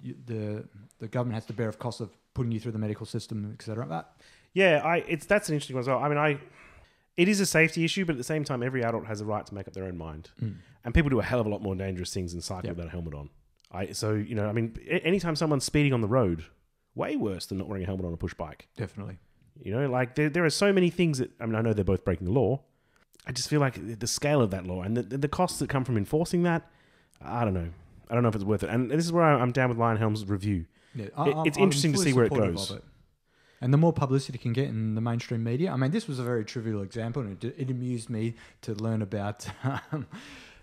you the the government has to bear the cost of putting you through the medical system, et cetera. But yeah, I it's that's an interesting one as well. I mean, I it is a safety issue, but at the same time, every adult has a right to make up their own mind, mm. and people do a hell of a lot more dangerous things than cycle yep. without a helmet on. I so you know, I mean, anytime someone's speeding on the road. Way worse than not wearing a helmet on a push bike. Definitely. You know, like there, there are so many things that, I mean, I know they're both breaking the law. I just feel like the scale of that law and the, the costs that come from enforcing that, I don't know. I don't know if it's worth it. And this is where I'm down with Leyonhjelm's review. Yeah, I, it, it's I'm interesting to see where it goes. It. And the more publicity it can get in the mainstream media, I mean, this was a very trivial example and it, it amused me to learn about... Um,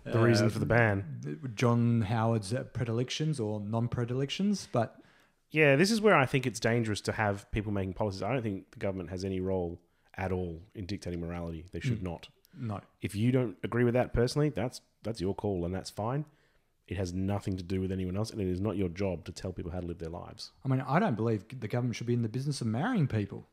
the reason uh, for the ban. John Howard's predilections or non-predilections, but... Yeah, this is where I think it's dangerous to have people making policies. I don't think the government has any role at all in dictating morality. They should mm. not. No. If you don't agree with that personally, that's that's your call and that's fine. It has nothing to do with anyone else and it is not your job to tell people how to live their lives. I mean, I don't believe the government should be in the business of marrying people.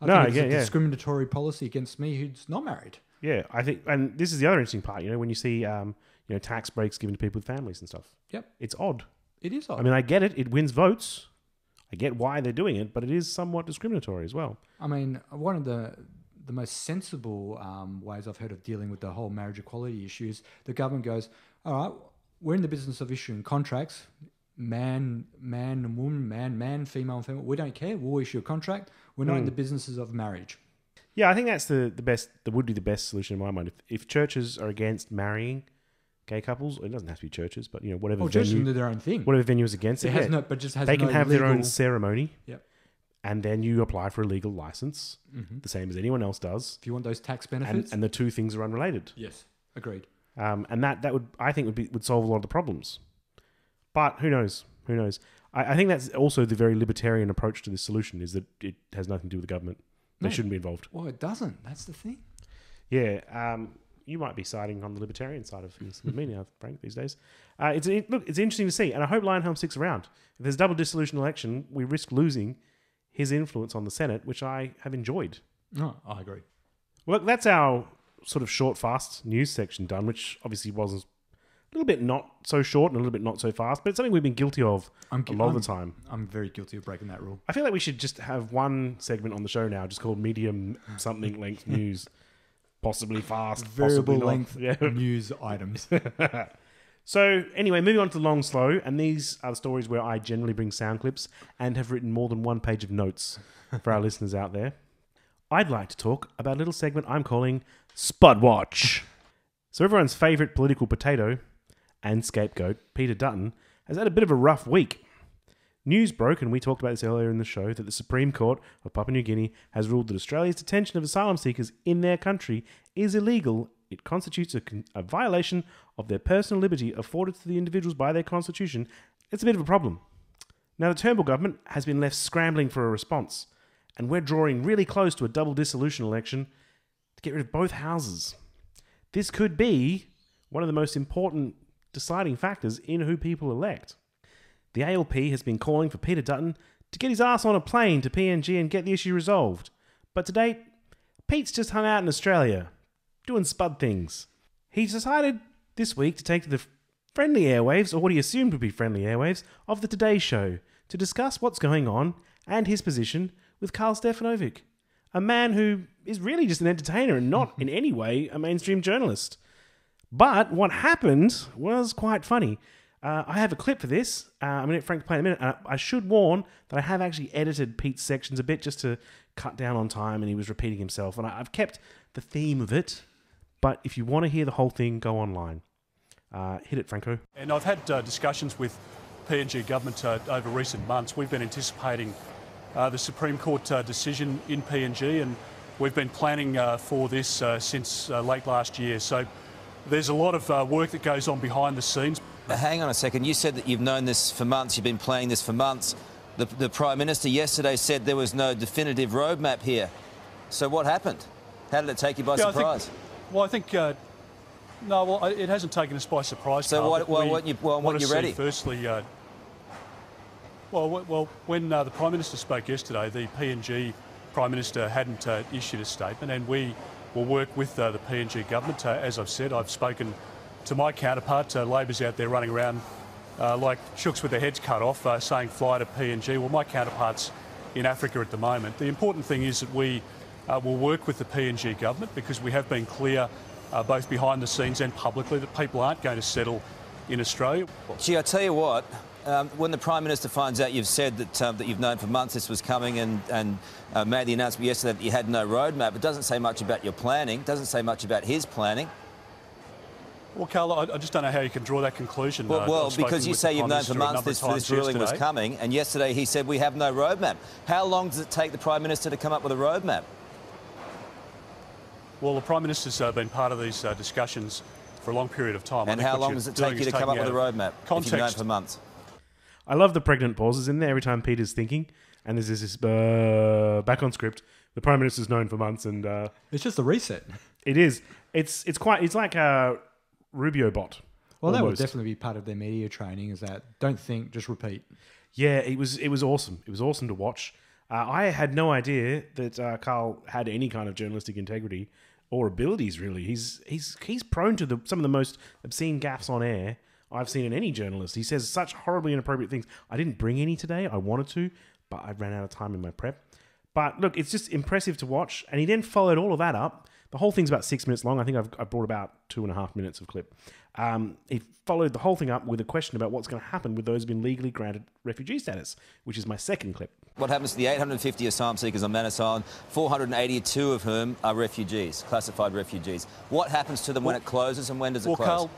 I no, think it's yeah, a discriminatory yeah. policy against me who's not married. Yeah, I think, and this is the other interesting part, you know, when you see um, you know, tax breaks given to people with families and stuff. Yep. It's odd. It is odd. I mean, I get it. It wins votes. I get why they're doing it, but it is somewhat discriminatory as well. I mean, one of the the most sensible um, ways I've heard of dealing with the whole marriage equality issue is the government goes, all right, we're in the business of issuing contracts, man, man and woman, man, man, female and female. We don't care. We'll issue a contract. We're not mm. in the businesses of marriage. Yeah, I think that's the, the best, that would be the best solution in my mind. If, if churches are against marrying gay couples, it doesn't have to be churches, but you know whatever. Oh, churches do their own thing. Whatever venue is against it, it has yeah. no, but just has they can no have legal... their own ceremony. Yep. And then you apply for a legal license, mm-hmm. the same as anyone else does. If you want those tax benefits, and, and the two things are unrelated. Yes, agreed. Um, and that that would I think would be would solve a lot of the problems. But who knows? Who knows? I, I think that's also the very libertarian approach to this solution is that it has nothing to do with the government. They no. shouldn't be involved. Well, it doesn't. That's the thing. Yeah. Um, You might be siding on the libertarian side of things with me now, Frank, these days. Uh, it's it, Look, it's interesting to see, and I hope Leyonhjelm sticks around. If there's a double dissolution election, we risk losing his influence on the Senate, which I have enjoyed. No, oh, I agree. Well, look, that's our sort of short, fast news section done, which obviously was a little bit not so short and a little bit not so fast, but it's something we've been guilty of I'm, a lot I'm, of the time. I'm very guilty of breaking that rule. I feel like we should just have one segment on the show now just called medium something length news. Possibly fast, variable possibly length yeah. news items. So anyway, moving on to the long slow, and these are the stories where I generally bring sound clips and have written more than one page of notes for our listeners out there. I'd like to talk about a little segment I'm calling Spud Watch. So everyone's favourite political potato and scapegoat, Peter Dutton, has had a bit of a rough week. News broke, and we talked about this earlier in the show, that the Supreme Court of Papua New Guinea has ruled that Australia's detention of asylum seekers in their country is illegal. It constitutes a, con a violation of their personal liberty afforded to the individuals by their constitution. It's a bit of a problem. Now, the Turnbull government has been left scrambling for a response, and we're drawing really close to a double dissolution election to get rid of both houses. This could be one of the most important deciding factors in who people elect. The A L P has been calling for Peter Dutton to get his ass on a plane to P N G and get the issue resolved. But to date, Pete's just hung out in Australia, doing spud things. He's decided this week to take to the friendly airwaves, or what he assumed would be friendly airwaves, of the Today Show to discuss what's going on and his position with Karl Stefanovic, a man who is really just an entertainer and not in any way a mainstream journalist. But what happened was quite funny. Uh, I have a clip for this. Uh, I'm going to get Frank to play in a minute. And I, I should warn that I have actually edited Pete's sections a bit just to cut down on time, and he was repeating himself. And I, I've kept the theme of it. But if you want to hear the whole thing, go online. Uh, hit it, Franco. And I've had uh, discussions with P N G government uh, over recent months. We've been anticipating uh, the Supreme Court uh, decision in P N G, and we've been planning uh, for this uh, since uh, late last year. So there's a lot of uh, work that goes on behind the scenes. Hang on a second. You said that you've known this for months. You've been playing this for months. The, the Prime Minister yesterday said there was no definitive roadmap here. So what happened? How did it take you by yeah, surprise? I think, well, I think... Uh, no, well, it hasn't taken us by surprise. So Carl, what, well, we what you, well, what you ready? Firstly, uh, well, well, when uh, the Prime Minister spoke yesterday, the P N G Prime Minister hadn't uh, issued a statement, and we will work with uh, the P N G government. Uh, as I've said, I've spoken to my counterpart. uh, Labor's out there running around uh, like chooks with their heads cut off, uh, saying fly to P N G. Well, my counterpart's in Africa at the moment. The important thing is that we uh, will work with the P N G government, because we have been clear, uh, both behind the scenes and publicly, that people aren't going to settle in Australia. Gee, I tell you what, um, when the Prime Minister finds out you've said that, um, that you've known for months this was coming, and, and uh, made the announcement yesterday that you had no roadmap, it doesn't say much about your planning, doesn't say much about his planning. Well, Carl, I just don't know how you can draw that conclusion. Well, well because you say you've known for months this, this ruling was coming, and yesterday he said we have no roadmap. How long does it take the Prime Minister to come up with a roadmap? Well, the Prime Minister's uh, been part of these uh, discussions for a long period of time. And how long does it take you to come up with a roadmap if you've known for months? I love the pregnant pauses in there every time Peter's thinking, and there's this uh, back on script. The Prime Minister's known for months, and uh, it's just a reset. It is. It's it's quite. It's like a Rubio bot. Well, almost. That would definitely be part of their media training, is that don't think, just repeat. Yeah, it was it was awesome. It was awesome to watch. Uh, I had no idea that uh, Carl had any kind of journalistic integrity or abilities, really. He's he's he's prone to the, some of the most obscene gaffes on air I've seen in any journalist. He says such horribly inappropriate things. I didn't bring any today. I wanted to, but I ran out of time in my prep. But look, it's just impressive to watch. And he then followed all of that up. The whole thing's about six minutes long. I think I've, I've brought about two and a half minutes of clip. Um, he followed the whole thing up with a question about what's going to happen with those who've been legally granted refugee status, which is my second clip. What happens to the eight hundred fifty asylum seekers on Manus Island, four hundred eighty-two of whom are refugees, classified refugees? What happens to them well, when it closes, and when does it well, close? Carl,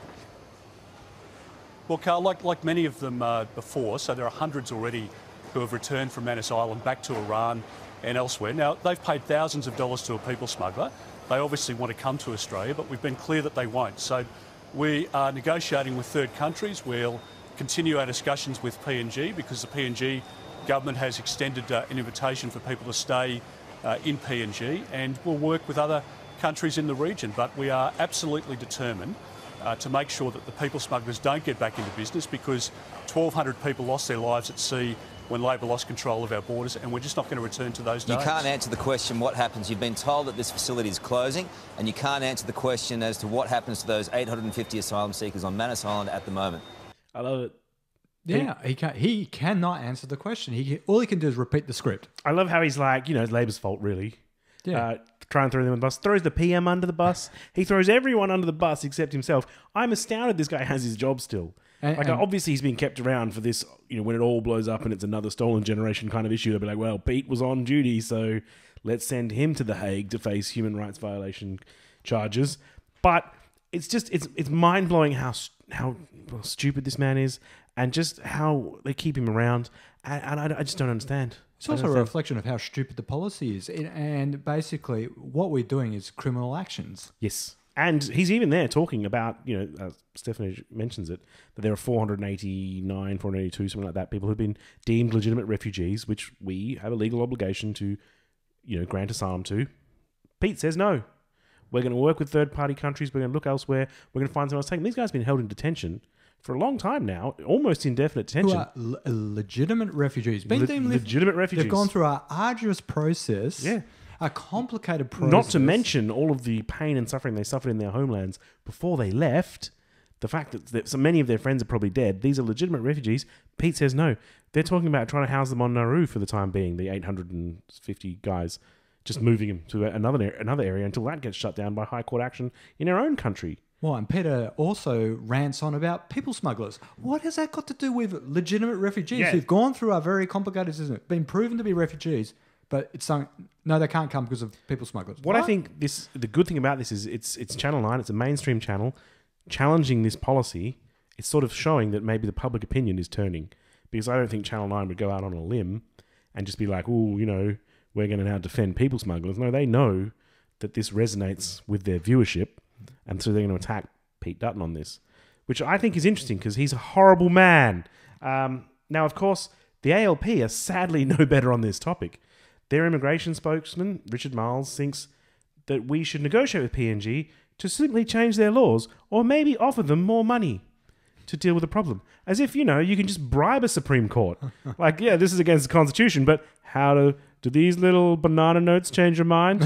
well, Carl, like, like many of them uh, before, so there are hundreds already who have returned from Manus Island back to Iran and elsewhere. Now, they've paid thousands of dollars to a people smuggler. They obviously want to come to Australia, but we've been clear that they won't. So we are negotiating with third countries. We'll continue our discussions with P N G, because the P N G government has extended uh, an invitation for people to stay uh, in P N G, and we'll work with other countries in the region. But we are absolutely determined uh, to make sure that the people smugglers don't get back into business, because twelve hundred people lost their lives at sea when Labor lost control of our borders, and we're just not going to return to those days. You can't answer the question, what happens? You've been told that this facility is closing, and you can't answer the question as to what happens to those eight hundred fifty asylum seekers on Manus Island at the moment. I love it. Yeah, he, he, can't, he cannot answer the question. He All he can do is repeat the script. I love how he's like, you know, it's Labor's fault, really. Yeah. Uh, trying to throw them under the bus. Throws the P M under the bus. He throws everyone under the bus except himself. I'm astounded this guy has his job still. And, like, and obviously he's been kept around for this, you know, when it all blows up and it's another stolen generation kind of issue. They'll be like, well, Pete was on duty, so let's send him to The Hague to face human rights violation charges. But it's just, it's it's mind-blowing how, how well, stupid this man is, and just how they keep him around. And I, I just don't understand. It's also a reflection of how stupid the policy is. And basically what we're doing is criminal actions. Yes. And he's even there talking about, you know, uh, Stephanie mentions it, that there are four hundred eighty-nine, four hundred eighty-two, something like that, people who've been deemed legitimate refugees, which we have a legal obligation to, you know, grant asylum to. Pete says no. We're going to work with third-party countries. We're going to look elsewhere. We're going to find someone else taking. These guys have been held in detention for a long time now, almost indefinite detention. Who are legitimate refugees. Been Le deemed legitimate refugees. They've gone through an arduous process. Yeah. A complicated process. Not to mention all of the pain and suffering they suffered in their homelands before they left. The fact that so many of their friends are probably dead. These are legitimate refugees. Pete says no. They're talking about trying to house them on Nauru for the time being, the eight hundred fifty guys, just moving them to another, another area until that gets shut down by high court action in our own country. Well, and Peter also rants on about people smugglers. What has that got to do with legitimate refugees yeah. who've gone through a very complicated system, been proven to be refugees? But it's something, no, they can't come because of people smugglers. What right? I think this, the good thing about this is it's it's Channel nine, it's a mainstream channel, challenging this policy. It's sort of showing that maybe the public opinion is turning. Because I don't think Channel nine would go out on a limb and just be like, oh, you know, we're going to now defend people smugglers. No, they know that this resonates with their viewership. And so they're going to attack Pete Dutton on this. Which I think is interesting because he's a horrible man. Um, now, of course, the A L P are sadly no better on this topic. Their immigration spokesman, Richard Miles, thinks that we should negotiate with P N G to simply change their laws or maybe offer them more money to deal with the problem. As if, you know, you can just bribe a Supreme Court. Like, yeah, this is against the Constitution, but how do, do these little banana notes change your mind?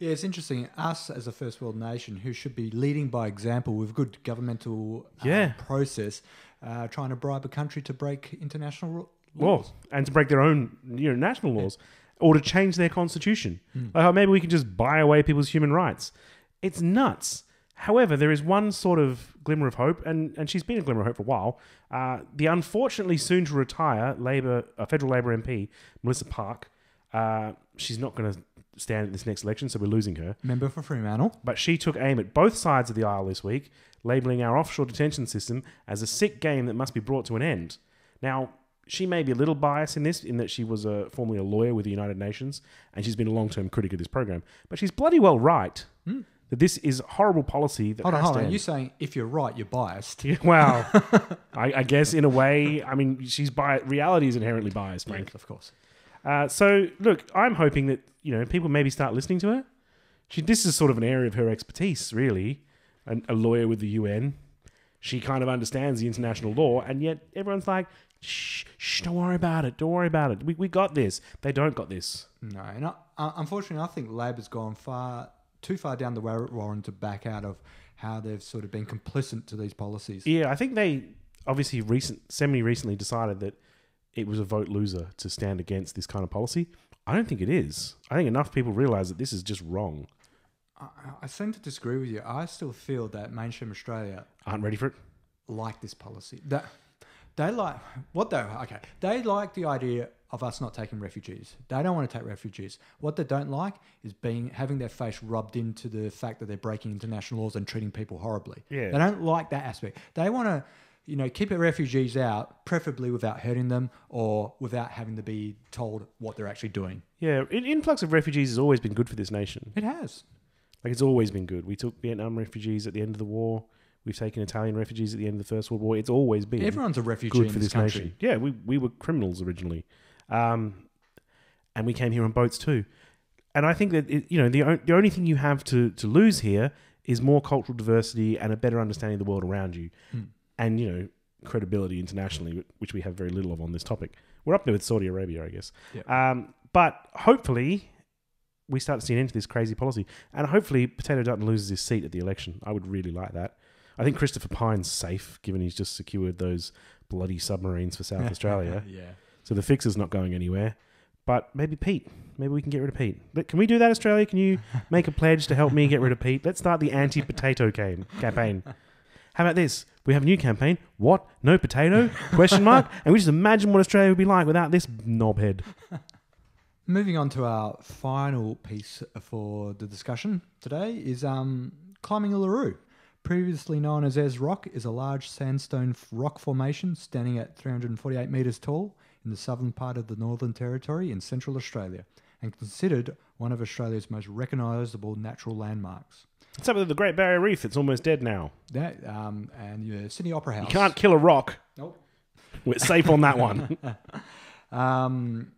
Yeah, it's interesting. Us as a first world nation who should be leading by example with good governmental uh, yeah. process, uh, trying to bribe a country to break international rules. Laws and to break their own, you know, national laws, or to change their constitution. Mm. Like, oh, maybe we can just buy away people's human rights. It's nuts. However, there is one sort of glimmer of hope, and, and she's been a glimmer of hope for a while. Uh, the unfortunately soon to retire Labor, uh, federal Labor M P Melissa Park. Uh, she's not going to stand at this next election, so we're losing her. Member for Fremantle. But she took aim at both sides of the aisle this week, labelling our offshore detention system as a sick game that must be brought to an end. Now, she may be a little biased in this, in that she was a, formerly a lawyer with the United Nations, and she's been a long-term critic of this program. But she's bloody well right hmm. that this is horrible policy. That hold on, hold on. You're saying if you're right, you're biased. Yeah, well, I, I guess in a way, I mean, she's bi reality is inherently biased, Frank. Yes, of course. Uh, so, look, I'm hoping that, you know, people maybe start listening to her. She, this is sort of an area of her expertise, really, An, a lawyer with the U N. She kind of understands the international law, and yet everyone's like, Shh, shh, don't worry about it. Don't worry about it. We, we got this. They don't got this. No, and I, uh, unfortunately, I think Labor's gone far too far down the rabbit warren to back out of how they've sort of been complicit to these policies. Yeah, I think they obviously recent, semi recently decided that it was a vote loser to stand against this kind of policy. I don't think it is. I think enough people realise that this is just wrong. I, I seem to disagree with you. I still feel that mainstream Australia aren't ready for it. Like this policy. That. They like what though? Okay, they like the idea of us not taking refugees. They don't want to take refugees. What they don't like is being having their face rubbed into the fact that they're breaking international laws and treating people horribly. Yeah, they don't like that aspect. They want to, you know, keep the refugees out, preferably without hurting them or without having to be told what they're actually doing. Yeah, an influx of refugees has always been good for this nation. It has, like it's always been good. We took Vietnam refugees at the end of the war. We've taken Italian refugees at the end of the First World War. It's always been everyone's a refugee good for in this country. Nation. Yeah, we, we were criminals originally. Um, and we came here on boats too. And I think that, it, you know, the, the only thing you have to, to lose here is more cultural diversity and a better understanding of the world around you. Mm. And, you know, credibility internationally, which we have very little of on this topic. We're up there with Saudi Arabia, I guess. Yep. Um, but hopefully we start to see an end to this crazy policy. And hopefully Potato Dutton loses his seat at the election. I would really like that. I think Christopher Pyne's safe, given he's just secured those bloody submarines for South Australia. Yeah. So the fix is not going anywhere. But maybe Pete. Maybe we can get rid of Pete. Can we do that, Australia? Can you make a pledge to help me get rid of Pete? Let's start the anti-potato campaign. How about this? We have a new campaign. What? No potato? Question mark. And we just imagine what Australia would be like without this knobhead. Moving on to our final piece for the discussion today is um, climbing Uluru. previously known as Ez Rock, is a large sandstone rock formation standing at three hundred forty-eight metres tall in the southern part of the Northern Territory in central Australia, and considered one of Australia's most recognisable natural landmarks. It's up with the Great Barrier Reef. It's almost dead now. Yeah, um, and the Sydney Opera House. You can't kill a rock. Nope. We're safe on that one. um,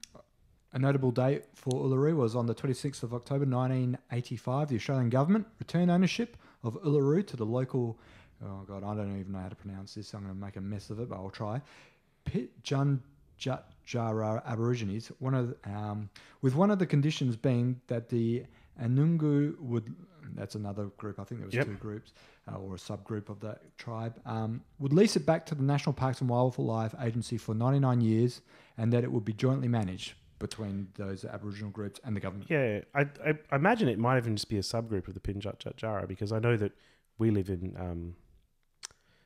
a notable date for Uluru was on the twenty-sixth of October nineteen eighty-five. The Australian government returned ownership of Uluru to the local... Oh, God, I don't even know how to pronounce this. So I'm going to make a mess of it, but I'll try. Pitjantjatjara Aborigines, one of the, um, with one of the conditions being that the Anungu would... That's another group. I think there was yep. two groups uh, or a subgroup of that tribe. Um, would lease it back to the National Parks and Wildlife Agency for ninety-nine years, and that it would be jointly managed between those Aboriginal groups and the government. Yeah, I, I, I imagine it might even just be a subgroup of the Pitjantjatjara, because I know that we live in um,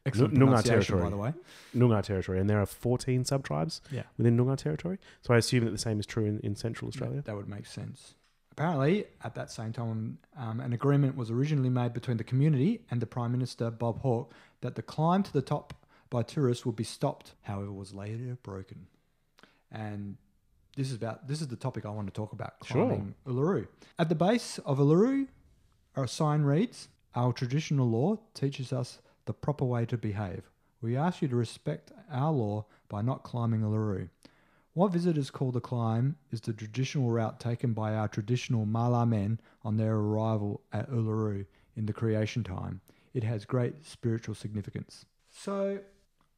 Noongar territory, by the way. Noongar territory, and there are fourteen sub tribes yeah. within Noongar territory. So I assume that the same is true in, in Central Australia. Yeah, that would make sense. Apparently, at that same time, um, an agreement was originally made between the community and the Prime Minister, Bob Hawke, that the climb to the top by tourists would be stopped, however, was later broken. And this is about this is the topic I want to talk about, climbing sure. Uluru. At the base of Uluru, a sign reads, "Our traditional law teaches us the proper way to behave. We ask you to respect our law by not climbing Uluru. What visitors call the climb is the traditional route taken by our traditional Mala men on their arrival at Uluru in the creation time. It has great spiritual significance." So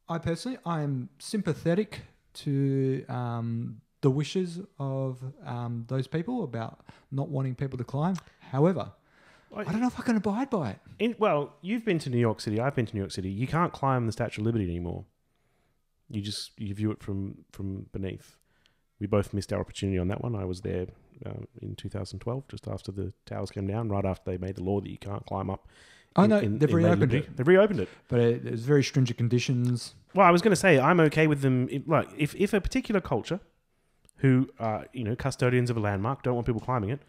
I personally, I am sympathetic to um, the wishes of um, those people about not wanting people to climb. However, I, I don't know if I can abide by it. In, well, you've been to New York City. I've been to New York City. You can't climb the Statue of Liberty anymore. You just you view it from, from beneath. We both missed our opportunity on that one. I was there um, in two thousand twelve, just after the towers came down, right after they made the law that you can't climb up. Oh, in, no, in, they've in reopened it. They've reopened it. But it, it was very stringent conditions. Well, I was going to say, I'm okay with them. It, like, if, if a particular culture who are you know, custodians of a landmark don't want people climbing it,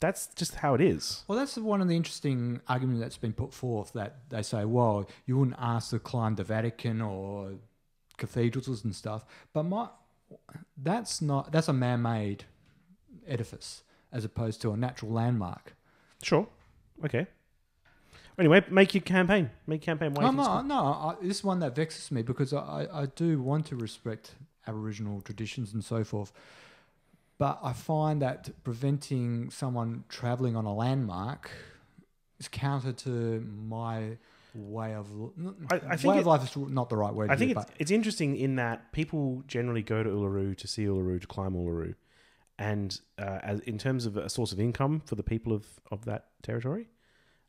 that's just how it is. Well, that's one of the interesting arguments that's been put forth, that they say, well, you wouldn't ask to climb the Vatican or... cathedrals and stuff, but my that's not that's a man-made edifice as opposed to a natural landmark. Sure, okay. Anyway, make your campaign, make your campaign. Wait I'm not, no, I, this is one that vexes me because I, I do want to respect Aboriginal traditions and so forth, but I find that preventing someone travelling on a landmark is counter to my. Way of I, I think way of it, life is not the right word. I think do, it's, it's interesting in that people generally go to Uluru to see Uluru, to climb Uluru, and uh, as, in terms of a source of income for the people of, of that territory,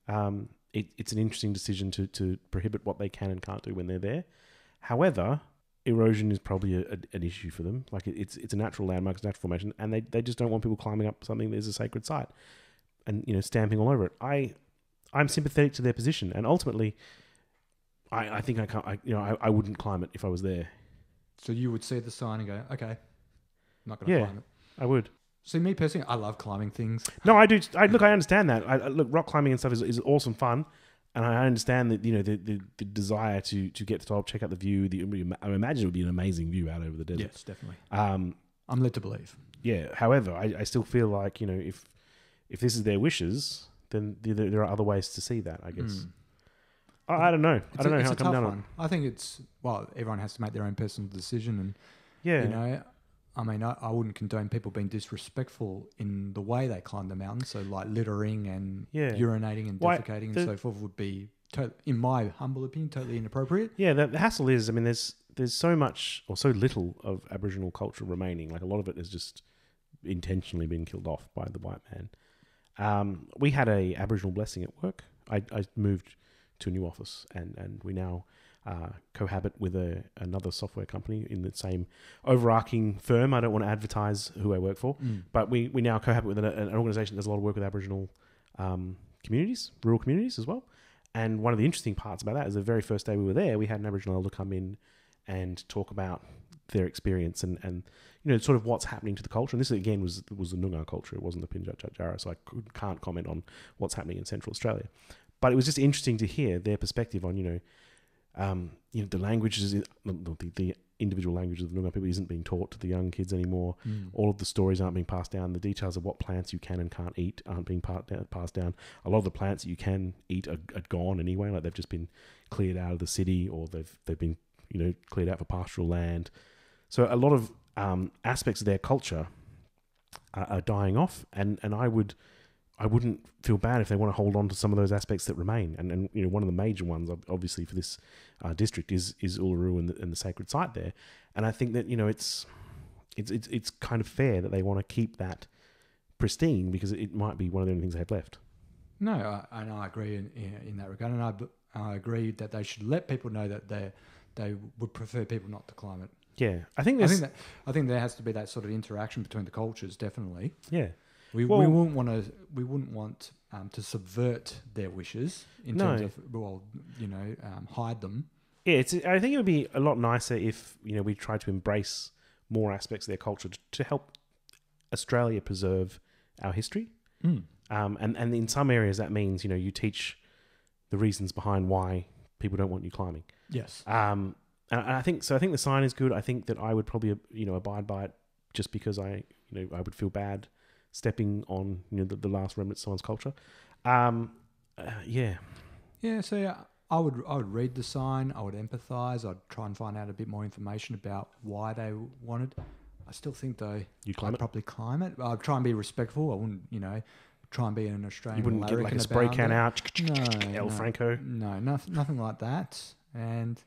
um, it, it's an interesting decision to, to prohibit what they can and can't do when they're there. However, erosion is probably a, a, an issue for them. Like it, it's it's a natural landmark, it's a natural formation, and they they just don't want people climbing up something that is a sacred site and you know stamping all over it. I. I'm sympathetic to their position, and ultimately, I, I think I can't. I, you know, I, I wouldn't climb it if I was there. So you would see the sign and go, "Okay, I'm not going to yeah, climb it." I would. See, me personally, I love climbing things. No, I do. I, look, I understand that. I, look, rock climbing and stuff is, is awesome fun, and I understand that you know the, the, the desire to to get to the top, check out the view. The, I imagine it would be an amazing view out over the desert. Yes, definitely. Um, I'm led to believe. Yeah. However, I, I still feel like you know if if this is their wishes. Then there are other ways to see that, I guess. Mm. I, I don't know. It's I don't a, know how to come down on. I think it's well, everyone has to make their own personal decision, and yeah, you know, I mean, I, I wouldn't condone people being disrespectful in the way they climb the mountain. So, like littering and yeah. urinating and Why, defecating the, and so forth would be, to, in my humble opinion, totally inappropriate. Yeah, the, the hassle is. I mean, there's there's so much or so little of Aboriginal culture remaining. Like a lot of it is just intentionally being killed off by the white man. Um, we had a Aboriginal blessing at work. I, I moved to a new office, and, and we now uh, cohabit with a, another software company in the same overarching firm. I don't want to advertise who I work for, mm. but we, we now cohabit with an, an organisation that does a lot of work with Aboriginal um, communities, rural communities as well. And one of the interesting parts about that is the very first day we were there, we had an Aboriginal elder come in and talk about their experience and, and you know sort of what's happening to the culture, and this again was was the Noongar culture. It wasn't the Pitjantjatjara, so I could, can't comment on what's happening in Central Australia. But it was just interesting to hear their perspective on, you know, um, you know, the languages, the, the individual languages of Noongar people isn't being taught to the young kids anymore. Mm. All of the stories aren't being passed down. The details of what plants you can and can't eat aren't being passed down. A lot of the plants that you can eat are, are gone anyway. Like, they've just been cleared out of the city, or they've they've been, you know, cleared out for pastoral land. So a lot of um, aspects of their culture are, are dying off, and and I would. I wouldn't feel bad if they want to hold on to some of those aspects that remain. And, and you know, one of the major ones, obviously, for this uh, district is is Uluru and the, and the sacred site there. And I think that, you know, it's it's it's, it's kind of fair that they want to keep that pristine, because it might be one of the only things they have left. No, I, and I agree in, in, in that regard. And I, I agree that they should let people know that they they would prefer people not to climb it. Yeah, I think I think that I think there has to be that sort of interaction between the cultures, definitely. Yeah. We, well, we wouldn't want to. We wouldn't want um, to subvert their wishes in no. terms of, well, you know, um, hide them. Yeah, it's. I think it would be a lot nicer if, you know, we tried to embrace more aspects of their culture to, to help Australia preserve our history. Mm. Um, and and in some areas that means, you know, you teach the reasons behind why people don't want you climbing. Yes. Um, and I think so. I think the sign is good. I think that I would probably, you know, abide by it, just because I, you know, I would feel bad stepping on, you know, the, the last remnant of someone's culture. Um, uh, yeah. Yeah, so yeah, I would I would read the sign, I would empathise, I'd try and find out a bit more information about why they wanted. I still think, though, You'd climb I'd it? probably climb it. I'd try and be respectful. I wouldn't, you know, try and be an Australian. You wouldn't get like a spray can it. out, no, El no, Franco. No, nothing, nothing like that. And,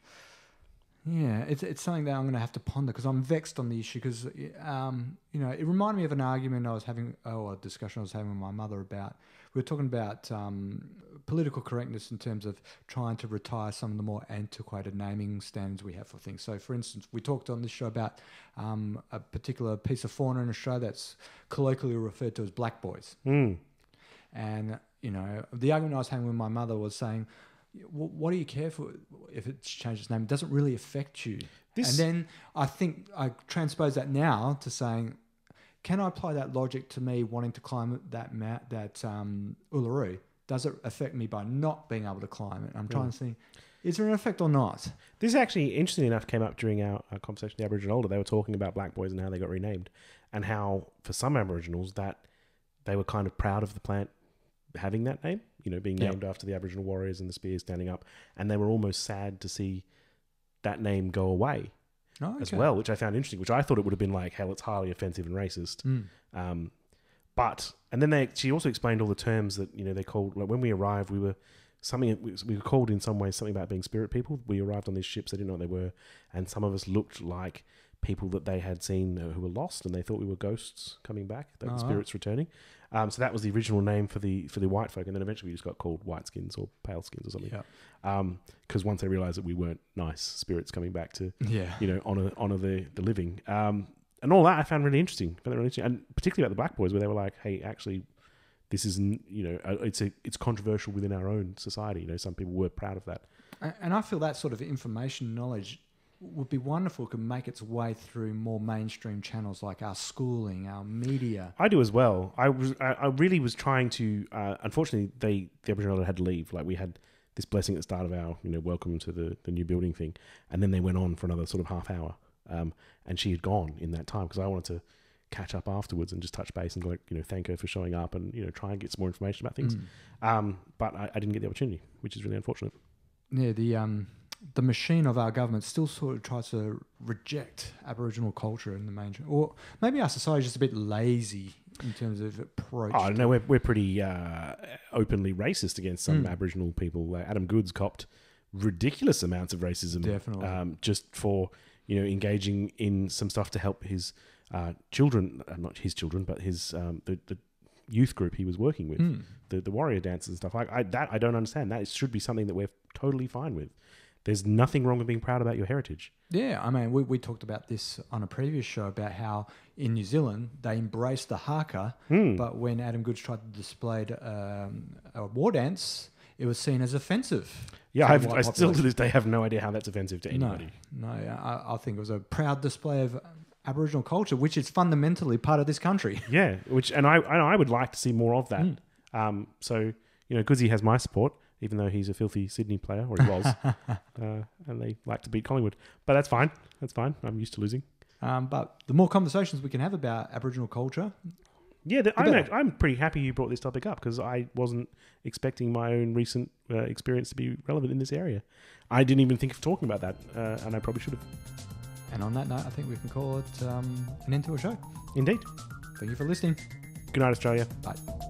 yeah, it's it's something that I'm going to have to ponder, because I'm vexed on the issue, because, um, you know, it reminded me of an argument I was having, oh, a discussion I was having with my mother about, we were talking about um, political correctness in terms of trying to retire some of the more antiquated naming standards we have for things. So, for instance, we talked on this show about um, a particular piece of fauna in Australia that's colloquially referred to as black boys. Mm. And, you know, the argument I was having with my mother was saying, what do you care for if it's changed its name? It doesn't really affect you. This and then I think I transpose that now to saying, can I apply that logic to me wanting to climb that mat, that um, Uluru? Does it affect me by not being able to climb it? I'm trying mm. to think, is there an effect or not? This actually, interestingly enough, came up during our, our conversation with the Aboriginal Elder. They were talking about black boys and how they got renamed, and how for some Aboriginals that they were kind of proud of the plant having that name, you know, being named yep. after the Aboriginal warriors and the spears standing up, and they were almost sad to see that name go away oh, okay. as well, which I found interesting, which I thought it would have been like, hell, it's highly offensive and racist. Mm. Um, but, and then they, she also explained all the terms that, you know, they called, like when we arrived, we were something, we were called in some ways something about being spirit people. We arrived on these ships, they didn't know what they were, and some of us looked like people that they had seen who were lost, and they thought we were ghosts coming back, that oh. the spirits returning. Um, so that was the original name for the for the white folk, and then eventually we just got called white skins or pale skins or something. Yeah. Um, because once they realised that we weren't nice spirits coming back to, yeah. you know, honour honour the the living. Um, and all that I found really interesting, found really interesting, and particularly about the black boys, where they were like, hey, actually, this isn't, you know, it's a it's controversial within our own society. You know, some people were proud of that, and I feel that sort of information knowledge would be wonderful. It could make its way through more mainstream channels like our schooling, our media. I do as well. I was, I, I really was trying to. Uh, unfortunately, they the Aboriginal had to leave. Like, we had this blessing at the start of our, you know, welcome to the the new building thing, and then they went on for another sort of half hour. Um, and she had gone in that time, because I wanted to catch up afterwards and just touch base and, like, you know, thank her for showing up and, you know, try and get some more information about things. Mm. Um, but I, I didn't get the opportunity, which is really unfortunate. Yeah. The um. The machine of our government still sort of tries to reject Aboriginal culture in the mainstream, or maybe our society is just a bit lazy in terms of approach. Oh no, we're we're pretty uh, openly racist against some mm. Aboriginal people. Uh, Adam Goode's copped ridiculous amounts of racism, definitely, um, just for, you know, engaging in some stuff to help his uh, children, uh, not his children, but his um, the, the youth group he was working with, mm. the the warrior dancers and stuff like I, that. I don't understand. That should be something that we're totally fine with. There's nothing wrong with being proud about your heritage. Yeah, I mean, we, we talked about this on a previous show about how in New Zealand they embraced the haka, mm. but when Adam Goodes tried to display um, a war dance, it was seen as offensive. Yeah, I've, I still to this day have no idea how that's offensive to anybody. No, no I, I think it was a proud display of Aboriginal culture, which is fundamentally part of this country. Yeah, which and I, I would like to see more of that. Mm. Um, so, you know, Goodsy has my support. even though he's a filthy Sydney player, or he was, uh, and they like to beat Collingwood. But that's fine. That's fine. I'm used to losing. Um, but the more conversations we can have about Aboriginal culture... Yeah, the, I'm, act, I'm pretty happy you brought this topic up because I wasn't expecting my own recent uh, experience to be relevant in this area. I didn't even think of talking about that, uh, and I probably should have. And on that note, I think we can call it um, an end to a show. Indeed. Thank you for listening. Good night, Australia. Bye.